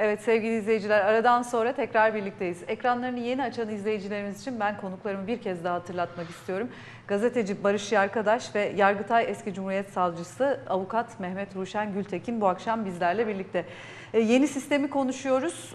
Evet sevgili izleyiciler, aradan sonra tekrar birlikteyiz. Ekranlarını yeni açan izleyicilerimiz için ben konuklarımı bir kez daha hatırlatmak istiyorum. Gazeteci Barış Yarkadaş ve Yargıtay Eski Cumhuriyet Savcısı Avukat Mehmet Ruşen Gültekin bu akşam bizlerle birlikte. Yeni sistemi konuşuyoruz.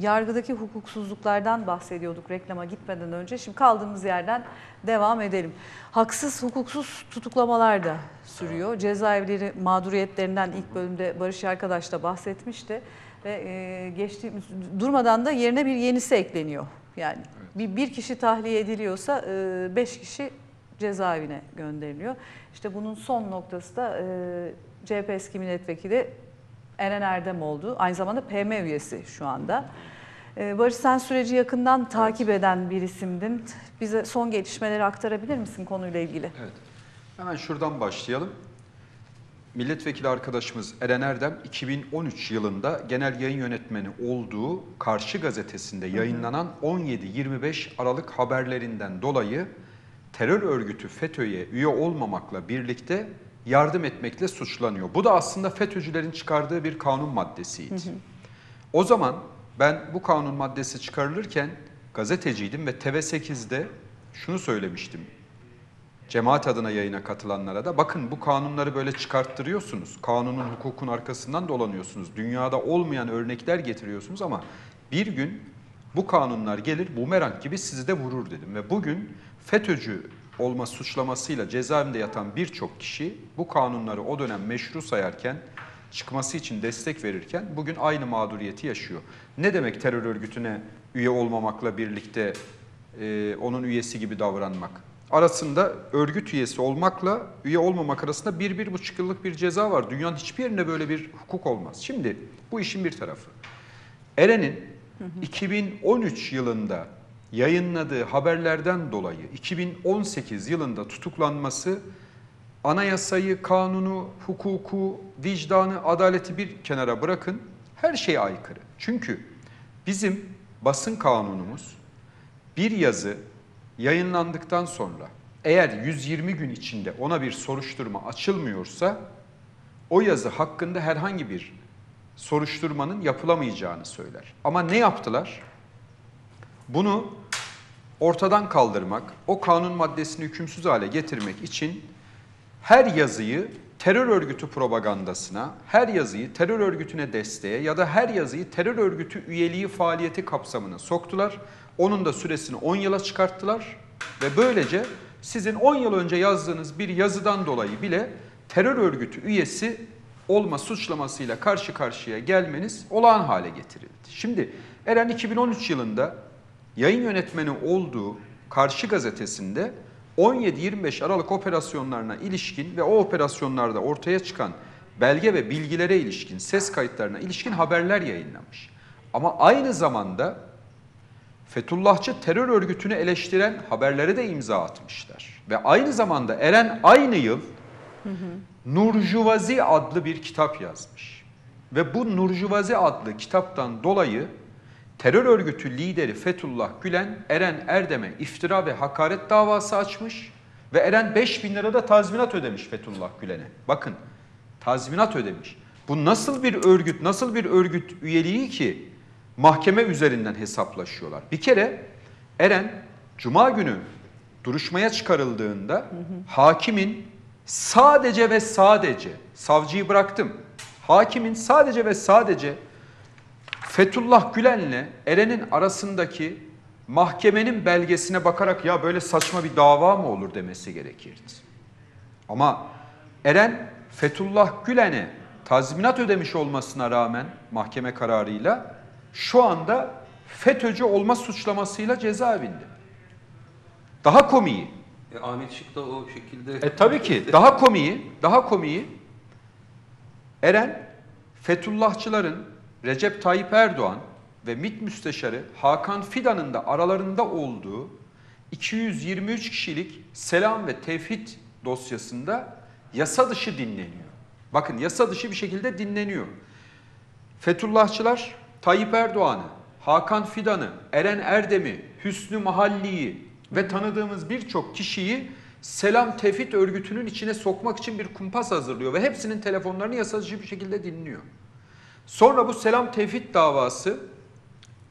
Yargıdaki hukuksuzluklardan bahsediyorduk reklama gitmeden önce. Şimdi kaldığımız yerden devam edelim. Haksız, hukuksuz tutuklamalar da sürüyor. Cezaevleri mağduriyetlerinden ilk bölümde Barış Yarkadaş da bahsetmişti. Ve geçtiğimiz, durmadan da yerine bir yenisi ekleniyor. Yani bir kişi tahliye ediliyorsa 5 kişi cezaevine gönderiliyor. İşte bunun son noktası da CHP eski milletvekili Eren Erdem oldu. Aynı zamanda PM üyesi şu anda. Barış, sen süreci yakından takip eden bir isimdin. Bize son gelişmeleri aktarabilir misin konuyla ilgili? Evet. Hemen şuradan başlayalım. Milletvekili arkadaşımız Eren Erdem 2013 yılında genel yayın yönetmeni olduğu Karşı Gazetesi'nde yayınlanan 17-25 Aralık haberlerinden dolayı terör örgütü FETÖ'ye üye olmamakla birlikte yardım etmekle suçlanıyor. Bu da aslında FETÖ'cülerin çıkardığı bir kanun maddesiydi. O zaman ben bu kanun maddesi çıkarılırken gazeteciydim ve TV8'de şunu söylemiştim. Cemaat adına yayına katılanlara da bakın bu kanunları böyle çıkarttırıyorsunuz. Kanunun, hukukun arkasından dolanıyorsunuz. Dünyada olmayan örnekler getiriyorsunuz ama bir gün bu kanunlar gelir bumerang gibi sizi de vurur dedim. Ve bugün FETÖ'cü olma suçlamasıyla cezaevinde yatan birçok kişi bu kanunları o dönem meşru sayarken, çıkması için destek verirken bugün aynı mağduriyeti yaşıyor. Ne demek terör örgütüne üye olmamakla birlikte onun üyesi gibi davranmak? Arasında örgüt üyesi olmakla üye olmamak arasında 1-1,5 yıllık bir ceza var. Dünyanın hiçbir yerinde böyle bir hukuk olmaz. Şimdi bu işin bir tarafı. Eren'in 2013 yılında yayınladığı haberlerden dolayı 2018 yılında tutuklanması anayasayı, kanunu, hukuku, vicdanı, adaleti bir kenara bırakın. Her şeye aykırı. Çünkü bizim basın kanunumuz bir yazı yayınlandıktan sonra eğer 120 gün içinde ona bir soruşturma açılmıyorsa o yazı hakkında herhangi bir soruşturmanın yapılamayacağını söyler. Ama ne yaptılar? Bunu ortadan kaldırmak, o kanun maddesini hükümsüz hale getirmek için her yazıyı terör örgütü propagandasına, her yazıyı terör örgütüne desteğe ya da her yazıyı terör örgütü üyeliği faaliyeti kapsamına soktular. Onun da süresini 10 yıla çıkarttılar ve böylece sizin 10 yıl önce yazdığınız bir yazıdan dolayı bile terör örgütü üyesi olma suçlamasıyla karşı karşıya gelmeniz olağan hale getirildi. Şimdi Eren 2013 yılında yayın yönetmeni olduğu Karşı Gazetesi'nde 17-25 Aralık operasyonlarına ilişkin ve o operasyonlarda ortaya çıkan belge ve bilgilere ilişkin, ses kayıtlarına ilişkin haberler yayınlamış. Ama aynı zamanda Fethullahçı terör örgütünü eleştiren haberlere de imza atmışlar. Ve aynı zamanda Eren aynı yıl Nurjuvazi adlı bir kitap yazmış. Ve bu Nurjuvazi adlı kitaptan dolayı terör örgütü lideri Fethullah Gülen, Eren Erdem'e iftira ve hakaret davası açmış ve Eren 5.000 lira da tazminat ödemiş Fethullah Gülen'e. Bakın, tazminat ödemiş. Bu nasıl bir örgüt, nasıl bir örgüt üyeliği ki mahkeme üzerinden hesaplaşıyorlar. Bir kere Eren, Cuma günü duruşmaya çıkarıldığında hakimin sadece ve sadece, savcıyı bıraktım, hakimin sadece ve sadece Fethullah Gülen'le Eren'in arasındaki mahkemenin belgesine bakarak ya böyle saçma bir dava mı olur demesi gerekirdi. Ama Eren Fethullah Gülen'e tazminat ödemiş olmasına rağmen mahkeme kararıyla şu anda FETÖ'cü olma suçlamasıyla cezaevinde. Daha komiği. Ahmet Şık da o şekilde. Tabii ki daha komiği Eren Fethullahçıların Recep Tayyip Erdoğan ve MİT Müsteşarı Hakan Fidan'ın da aralarında olduğu 223 kişilik Selam ve Tevhid dosyasında yasa dışı dinleniyor. Bakın yasa dışı bir şekilde dinleniyor. Fethullahçılar Tayyip Erdoğan'ı, Hakan Fidan'ı, Eren Erdem'i, Hüsnü Mahalli'yi ve tanıdığımız birçok kişiyi Selam Tevhid örgütünün içine sokmak için bir kumpas hazırlıyor ve hepsinin telefonlarını yasa dışı bir şekilde dinliyor. Sonra bu Selam Tevhid davası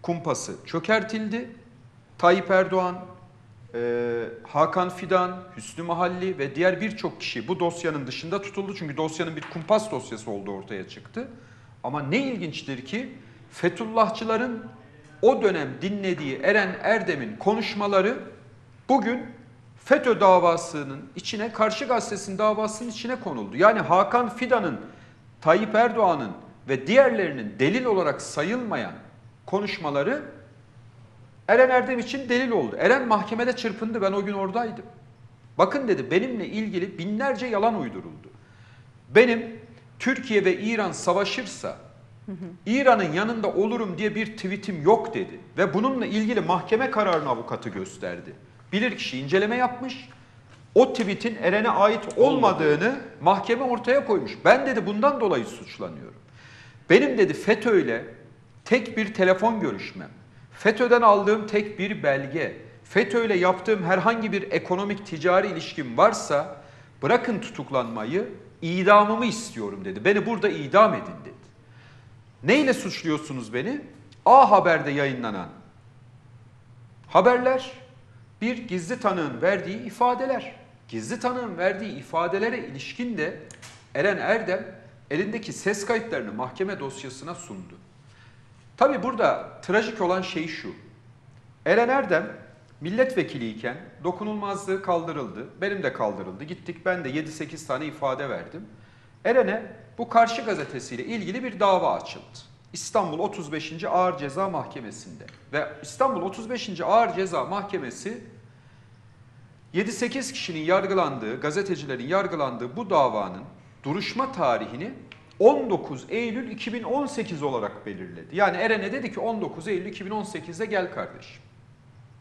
kumpası çökertildi. Tayyip Erdoğan, Hakan Fidan, Hüsnü Mahalli ve diğer birçok kişi bu dosyanın dışında tutuldu. Çünkü dosyanın bir kumpas dosyası olduğu ortaya çıktı. Ama ne ilginçtir ki Fethullahçıların o dönem dinlediği Eren Erdem'in konuşmaları bugün FETÖ davasının içine, Karşı Gazetesi'nin davasının içine konuldu. Yani Hakan Fidan'ın, Tayyip Erdoğan'ın ve diğerlerinin delil olarak sayılmayan konuşmaları Eren Erdem için delil oldu. Eren mahkemede çırpındı, ben o gün oradaydım. Bakın dedi, benimle ilgili binlerce yalan uyduruldu. Benim Türkiye ve İran savaşırsa İran'ın yanında olurum diye bir tweetim yok dedi. Ve bununla ilgili mahkeme kararını avukatı gösterdi. Bilirkişi inceleme yapmış, o tweetin Eren'e ait olmadığını mahkeme ortaya koymuş. Ben dedi bundan dolayı suçlanıyorum. Benim dedi FETÖ'yle tek bir telefon görüşmem, FETÖ'den aldığım tek bir belge, FETÖ'yle yaptığım herhangi bir ekonomik ticari ilişkim varsa bırakın tutuklanmayı, idamımı istiyorum dedi. Beni burada idam edin dedi. Neyle suçluyorsunuz beni? A Haber'de yayınlanan haberler, bir gizli tanığın verdiği ifadeler. Gizli tanığın verdiği ifadelere ilişkin de Eren Erdem elindeki ses kayıtlarını mahkeme dosyasına sundu. Tabi burada trajik olan şey şu. Eren Erdem milletvekiliyken dokunulmazlığı kaldırıldı. Benim de kaldırıldı. Gittik, ben de 7-8 tane ifade verdim. Eren'e bu Karşı Gazetesi'yle ilgili bir dava açıldı. İstanbul 35. Ağır Ceza Mahkemesi'nde. Ve İstanbul 35. Ağır Ceza Mahkemesi 7-8 kişinin yargılandığı, gazetecilerin yargılandığı bu davanın duruşma tarihini 19 Eylül 2018 olarak belirledi. Yani Eren'e dedi ki 19 Eylül 2018'de gel kardeşim.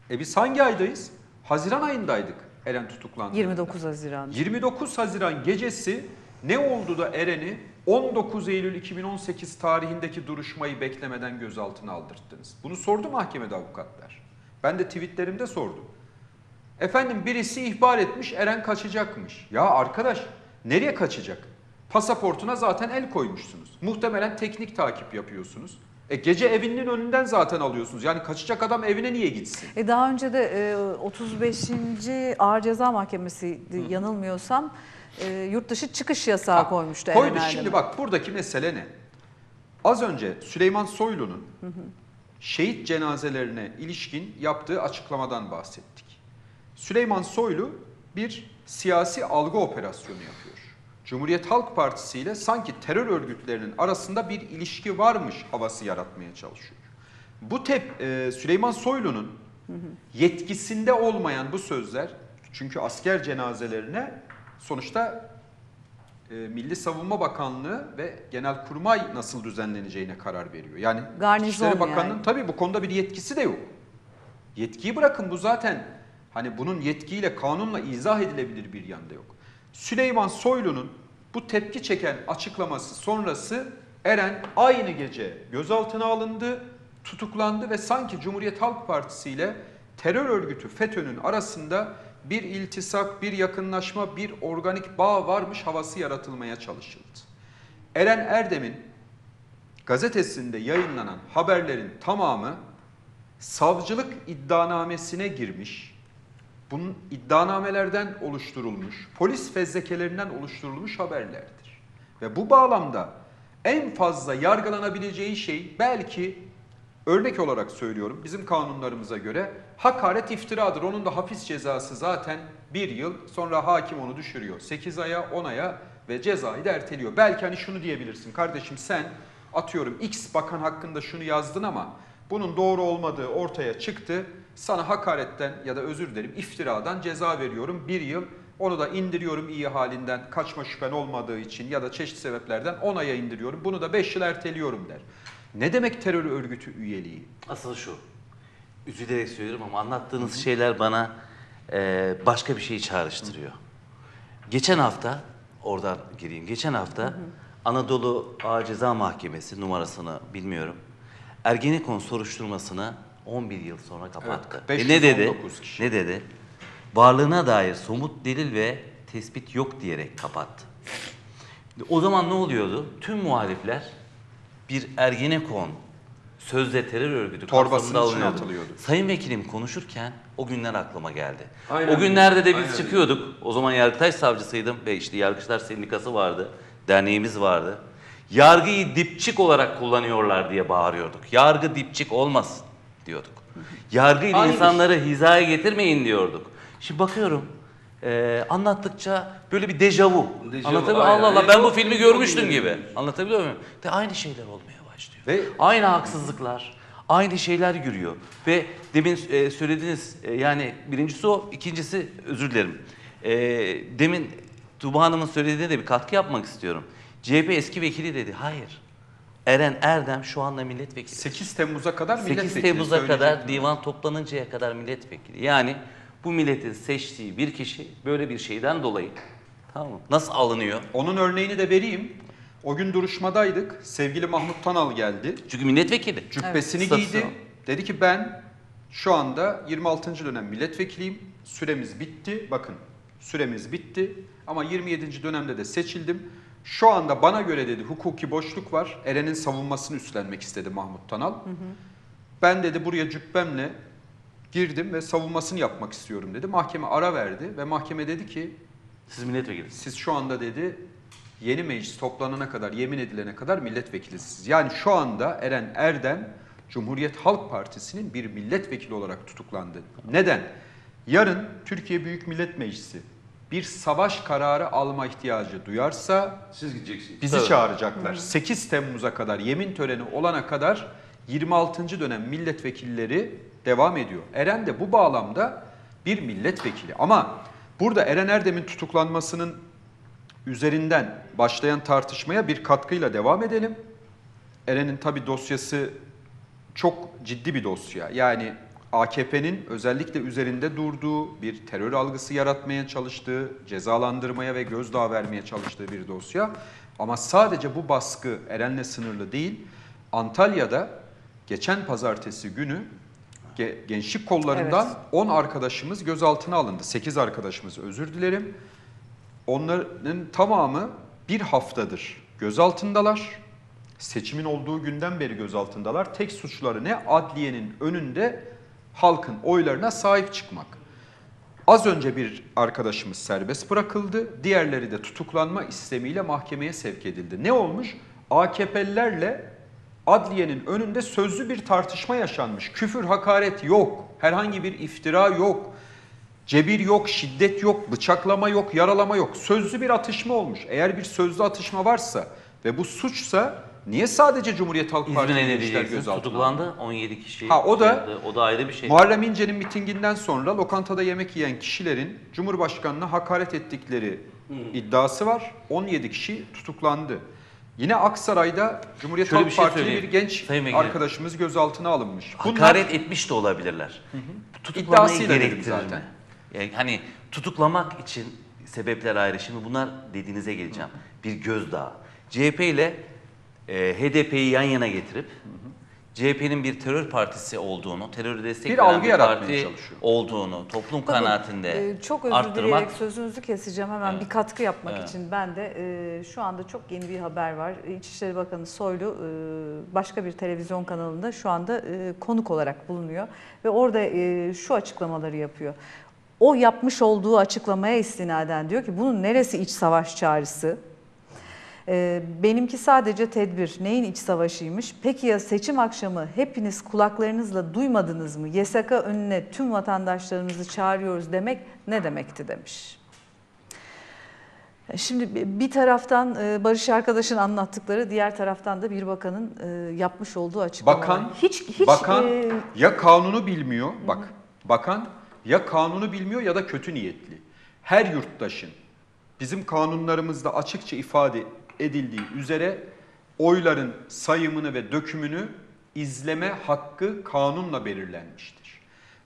Biz hangi aydayız? Haziran ayındaydık Eren tutuklandı. 29 Haziran. 29 Haziran gecesi ne oldu da Eren'i 19 Eylül 2018 tarihindeki duruşmayı beklemeden gözaltına aldırttınız? Bunu sordu mahkemede avukatlar. Ben de tweetlerimde sordum. Efendim birisi ihbar etmiş, Eren kaçacakmış. Ya arkadaş, nereye kaçacak? Pasaportuna zaten el koymuşsunuz. Muhtemelen teknik takip yapıyorsunuz. Gece evinin önünden zaten alıyorsunuz. Yani kaçacak adam evine niye gitsin? Daha önce de 35. Ağır Ceza Mahkemesi yanılmıyorsam yurt dışı çıkış yasağı koymuştu. Koymuş. Şimdi bak buradaki mesele ne? Az önce Süleyman Soylu'nun şehit cenazelerine ilişkin yaptığı açıklamadan bahsettik. Süleyman Soylu bir siyasi algı operasyonu yapıyor. Cumhuriyet Halk Partisi ile sanki terör örgütlerinin arasında bir ilişki varmış havası yaratmaya çalışıyor. Bu Süleyman Soylu'nun yetkisinde olmayan bu sözler, çünkü asker cenazelerine sonuçta Milli Savunma Bakanlığı ve Genelkurmay nasıl düzenleneceğine karar veriyor. Yani İçişleri Bakanlığı'nın tabii bu konuda bir yetkisi de yok. Yetkiyi bırakın, bu zaten hani bunun yetkiyle, kanunla izah edilebilir bir yanda yok. Süleyman Soylu'nun bu tepki çeken açıklaması sonrası Eren aynı gece gözaltına alındı, tutuklandı ve sanki Cumhuriyet Halk Partisi ile terör örgütü FETÖ'nün arasında bir iltisak, bir yakınlaşma, bir organik bağ varmış havası yaratılmaya çalışıldı. Eren Erdem'in gazetesinde yayınlanan haberlerin tamamı savcılık iddianamesine girmiş, bunun iddianamelerden oluşturulmuş, polis fezlekelerinden oluşturulmuş haberlerdir. Ve bu bağlamda en fazla yargılanabileceği şey, belki örnek olarak söylüyorum, bizim kanunlarımıza göre hakaret iftiradır. Onun da hapis cezası zaten 1 yıl, sonra hakim onu düşürüyor 8 aya, 10 aya ve cezayı da erteliyor. Belki hani şunu diyebilirsin, kardeşim sen atıyorum X bakan hakkında şunu yazdın ama bunun doğru olmadığı ortaya çıktı. Sana hakaretten ya da özür dilerim iftiradan ceza veriyorum 1 yıl. Onu da indiriyorum iyi halinden, kaçma şüphen olmadığı için ya da çeşitli sebeplerden 10 aya indiriyorum. Bunu da 5 yıl erteliyorum der. Ne demek terör örgütü üyeliği? Asıl şu, üzülerek söylüyorum ama anlattığınız şeyler bana başka bir şeyi çağrıştırıyor. Geçen hafta, oradan gireyim, geçen hafta Anadolu Ağır Ceza Mahkemesi, numarasını bilmiyorum, Ergenekon soruşturmasını 11 yıl sonra kapattı. Evet, ne dedi? Ne dedi? Varlığına dair somut delil ve tespit yok diyerek kapattı. O zaman ne oluyordu? Tüm muhalifler bir Ergenekon sözde terör örgütü kapsamında alınıyordu. Sayın Vekilim konuşurken o günler aklıma geldi. Aynen. O günlerde de biz aynen çıkıyorduk. O zaman Yargıtaş savcısıydım ve işte Yargıçlar Sendikası vardı, derneğimiz vardı. Yargıyı dipçik olarak kullanıyorlar diye bağırıyorduk. Yargı dipçik olmasın diyorduk. Yargıyla insanları hizaya getirmeyin diyorduk. Şimdi bakıyorum anlattıkça böyle bir dejavu. Anlatabiliyor Allah Allah ben bu filmi görmüştüm gibi. Anlatabiliyor muyum? De aynı şeyler olmaya başlıyor. Ve aynı haksızlıklar, aynı şeyler yürüyor. Ve demin söylediğiniz yani birincisi o, ikincisi özür dilerim. Demin Tuba Hanım'ın söylediğine de bir katkı yapmak istiyorum. CHP eski vekili dedi. Hayır. Eren Erdem şu anda milletvekili. 8 Temmuz'a kadar milletvekili. 8 Temmuz'a kadar divan toplanıncaya kadar milletvekili. Yani bu milletin seçtiği bir kişi böyle bir şeyden dolayı tamam nasıl alınıyor? Onun örneğini de vereyim. O gün duruşmadaydık. Sevgili Mahmut Tanal geldi. Çünkü milletvekili. Cübbesini evet giydi. Dedi ki ben şu anda 26. dönem milletvekiliyim. Süremiz bitti. Bakın süremiz bitti. Ama 27. dönemde de seçildim. Şu anda bana göre dedi hukuki boşluk var. Eren'in savunmasını üstlenmek istedi Mahmut Tanal. Hı hı. Ben dedi buraya cübbemle girdim ve savunmasını yapmak istiyorum dedi. Mahkeme ara verdi ve mahkeme dedi ki siz milletvekili. Siz şu anda dedi yeni meclis toplanana kadar, yemin edilene kadar milletvekilisiniz. Yani şu anda Eren Erdem Cumhuriyet Halk Partisi'nin bir milletvekili olarak tutuklandı. Neden? Yarın Türkiye Büyük Millet Meclisi bir savaş kararı alma ihtiyacı duyarsa siz gideceksiniz. Bizi tabii çağıracaklar. 8 Temmuz'a kadar yemin töreni olana kadar 26. dönem milletvekilleri devam ediyor. Eren de bu bağlamda bir milletvekili. Ama burada Eren Erdem'in tutuklanmasının üzerinden başlayan tartışmaya bir katkıyla devam edelim. Eren'in tabii dosyası çok ciddi bir dosya. Yani AKP'nin özellikle üzerinde durduğu, bir terör algısı yaratmaya çalıştığı, cezalandırmaya ve gözdağı vermeye çalıştığı bir dosya. Ama sadece bu baskı Eren'le sınırlı değil. Antalya'da geçen pazartesi günü gençlik kollarından evet 10 arkadaşımız gözaltına alındı. 8 arkadaşımız özür dilerim. Onların tamamı bir haftadır gözaltındalar. Seçimin olduğu günden beri gözaltındalar. Tek suçları ne? Adliyenin önünde halkın oylarına sahip çıkmak. Az önce bir arkadaşımız serbest bırakıldı. Diğerleri de tutuklanma istemiyle mahkemeye sevk edildi. Ne olmuş? AKP'lilerle adliyenin önünde sözlü bir tartışma yaşanmış. Küfür, hakaret yok. Herhangi bir iftira yok. Cebir yok, şiddet yok, bıçaklama yok, yaralama yok. Sözlü bir atışma olmuş. Eğer bir sözlü atışma varsa ve bu suçsa niye sadece Cumhuriyet Halk Partisi'nin gözaltına tutuklandı 17 kişi? Ha o da ayrı bir şey. Muharrem İnce'nin mitinginden sonra lokantada yemek yiyen kişilerin Cumhurbaşkanı'na hakaret ettikleri iddiası var. 17 kişi tutuklandı. Yine Aksaray'da Cumhuriyet Halk Partili bir genç arkadaşımız gözaltına alınmış. Hakaret etmiş de olabilirler. Tutuklanmayı gerektirir mi? Yani hani tutuklamak için sebepler ayrı. Şimdi bunlar dediğinize geleceğim. Bir gözdağı. CHP ile HDP'yi yan yana getirip CHP'nin bir terör partisi olduğunu, terörü destekleyen bir parti olduğunu toplum tabii kanaatinde çok özür arttırmak. Dileyerek sözünüzü keseceğim hemen evet bir katkı yapmak evet için. Ben de şu anda çok yeni bir haber var. İçişleri Bakanı Soylu başka bir televizyon kanalında şu anda konuk olarak bulunuyor. Ve orada şu açıklamaları yapıyor. O yapmış olduğu açıklamaya istinaden diyor ki bunun neresi iç savaş çağrısı? Benimki sadece tedbir. Neyin iç savaşıymış? Peki ya seçim akşamı hepiniz kulaklarınızla duymadınız mı? YSK önüne tüm vatandaşlarımızı çağırıyoruz demek ne demekti demiş. Şimdi bir taraftan Barış arkadaşın anlattıkları, diğer taraftan da bir bakanın yapmış olduğu açıklamalar. Bakan, ya kanunu bilmiyor. Bak, bakan ya kanunu bilmiyor ya da kötü niyetli. Her yurttaşın bizim kanunlarımızda açıkça ifade edildiği üzere oyların sayımını ve dökümünü izleme hakkı kanunla belirlenmiştir.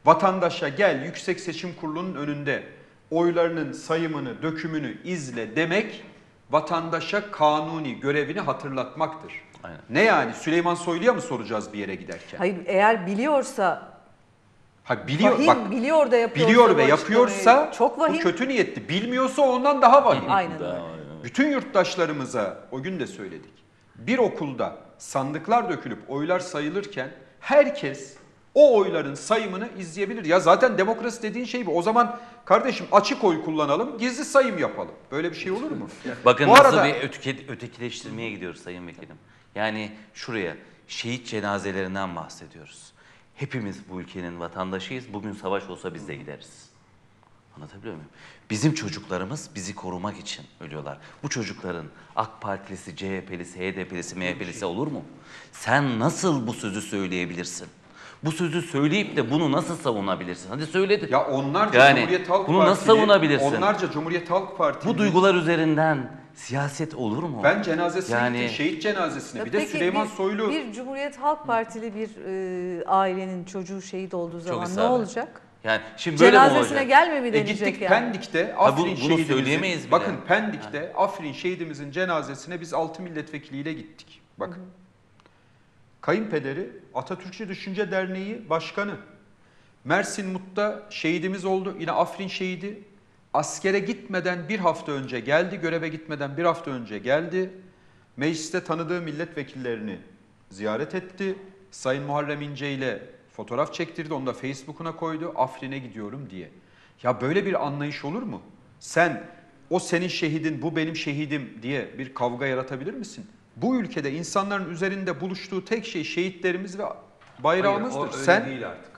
Vatandaşa gel Yüksek Seçim Kurulu'nun önünde oylarının sayımını, dökümünü izle demek vatandaşa kanuni görevini hatırlatmaktır. Aynen. Ne yani Süleyman Soylu'ya mı soracağız bir yere giderken? Hayır eğer biliyorsa biliyor ve yapıyorsa çok vahim. Bu kötü niyetli. Bilmiyorsa ondan daha vahim. Aynen öyle. Bütün yurttaşlarımıza o gün de söyledik. bir okulda sandıklar dökülüp oylar sayılırken herkes o oyların sayımını izleyebilir. Ya zaten demokrasi dediğin şey bu. O zaman kardeşim açık oy kullanalım, gizli sayım yapalım. Böyle bir şey olur mu? Bakın bu nasıl arada... bir ötekileştirmeye gidiyoruz Sayın Vekilim. Yani şuraya şehit cenazelerinden bahsediyoruz. Hepimiz bu ülkenin vatandaşıyız. Bugün savaş olsa biz de gideriz. Anlatabiliyor muyum? Bizim çocuklarımız bizi korumak için ölüyorlar. Bu çocukların AK Partilisi, CHP'lisi, HDP'lisi, MHP'lisi olur mu? Sen nasıl bu sözü söyleyebilirsin? Bu sözü söyleyip de bunu nasıl savunabilirsin? Hadi söyle. Ya onlarca yani, Cumhuriyet Halk Partili. Bunu nasıl savunabilirsin? Onlarca Cumhuriyet Halk Partili. Bu duygular üzerinden siyaset olur mu? Ben cenazesine gittim, şehit cenazesine. Bir de Süleyman Soylu. Bir Cumhuriyet Halk Partili bir ailenin çocuğu şehit olduğu zaman ne olacak? Yani şimdi böyle cenazesine gelme bir denecek gittik yani. Pendik'te Afrin şehidimizin, bakın Pendik'te yani. Afrin şehidimizin cenazesine biz 6 milletvekiliyle gittik. Bakın. Hı hı. Kayınpederi Atatürkçü Düşünce Derneği Başkanı. Mersin Mut'ta şehidimiz oldu. Yine Afrin şehidi. Askere gitmeden bir hafta önce geldi. Göreve gitmeden bir hafta önce geldi. Mecliste tanıdığı milletvekillerini ziyaret etti. Sayın Muharrem İnce ile fotoğraf çektirdi. Onu da Facebook'una koydu. Afrin'e gidiyorum diye. Ya böyle bir anlayış olur mu? Sen o senin şehidin, bu benim şehidim diye bir kavga yaratabilir misin? Bu ülkede insanların üzerinde buluştuğu tek şey şehitlerimiz ve bayrağımızdır. Hayır, öyle sen... değil artık.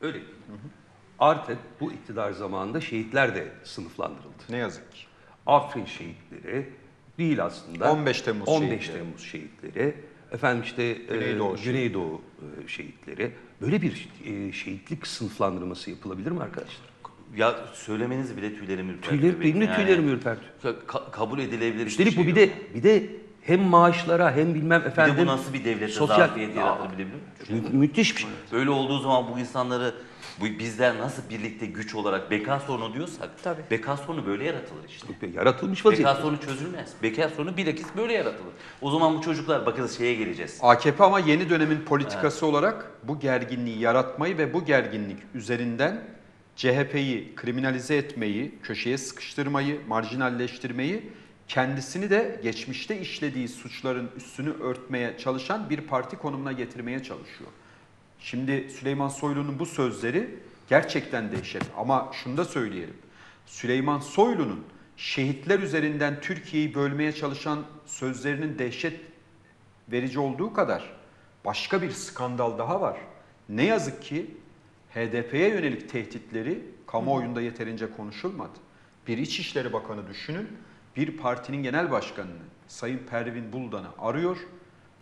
Öyle. Hı hı. Artık bu iktidar zamanında şehitler de sınıflandırıldı. Ne yazık ki. Afrin şehitleri değil aslında. 15 Temmuz şehitleri. Efendim işte Güneydoğu şehitleri. Böyle bir şehitlik sınıflandırması yapılabilir mi arkadaşlar? Ya söylemeniz bile tüylerimi ürpertiyor. Tüylerimi ürpertiyor. Kabul edilebilir. Üstelik bu bir de hem maaşlara hem bilmem efendim. Bir de bu nasıl bir devlete zafiyet yaratabilebilir mi? Müthiş bir şey. Böyle olduğu zaman bu insanları bizler nasıl birlikte güç olarak beka sorunu diyorsak, tabii. Beka sorunu böyle yaratılır işte. Yaratılmış vaziyette. Beka sorunu çözülmez. Beka sorunu bilakis böyle yaratılır. O zaman bu çocuklar bakınız şeye geleceğiz. AKP ama yeni dönemin politikası olarak bu gerginliği yaratmayı ve bu gerginlik üzerinden CHP'yi kriminalize etmeyi, köşeye sıkıştırmayı, marjinalleştirmeyi, kendisini de geçmişte işlediği suçların üstünü örtmeye çalışan bir parti konumuna getirmeye çalışıyor. Şimdi Süleyman Soylu'nun bu sözleri gerçekten dehşet. Ama şunu da söyleyelim. Süleyman Soylu'nun şehitler üzerinden Türkiye'yi bölmeye çalışan sözlerinin dehşet verici olduğu kadar başka bir skandal daha var. Ne yazık ki HDP'ye yönelik tehditleri kamuoyunda yeterince konuşulmadı. Bir İçişleri Bakanı düşünün. Bir partinin genel başkanını Sayın Pervin Buldan'ı arıyor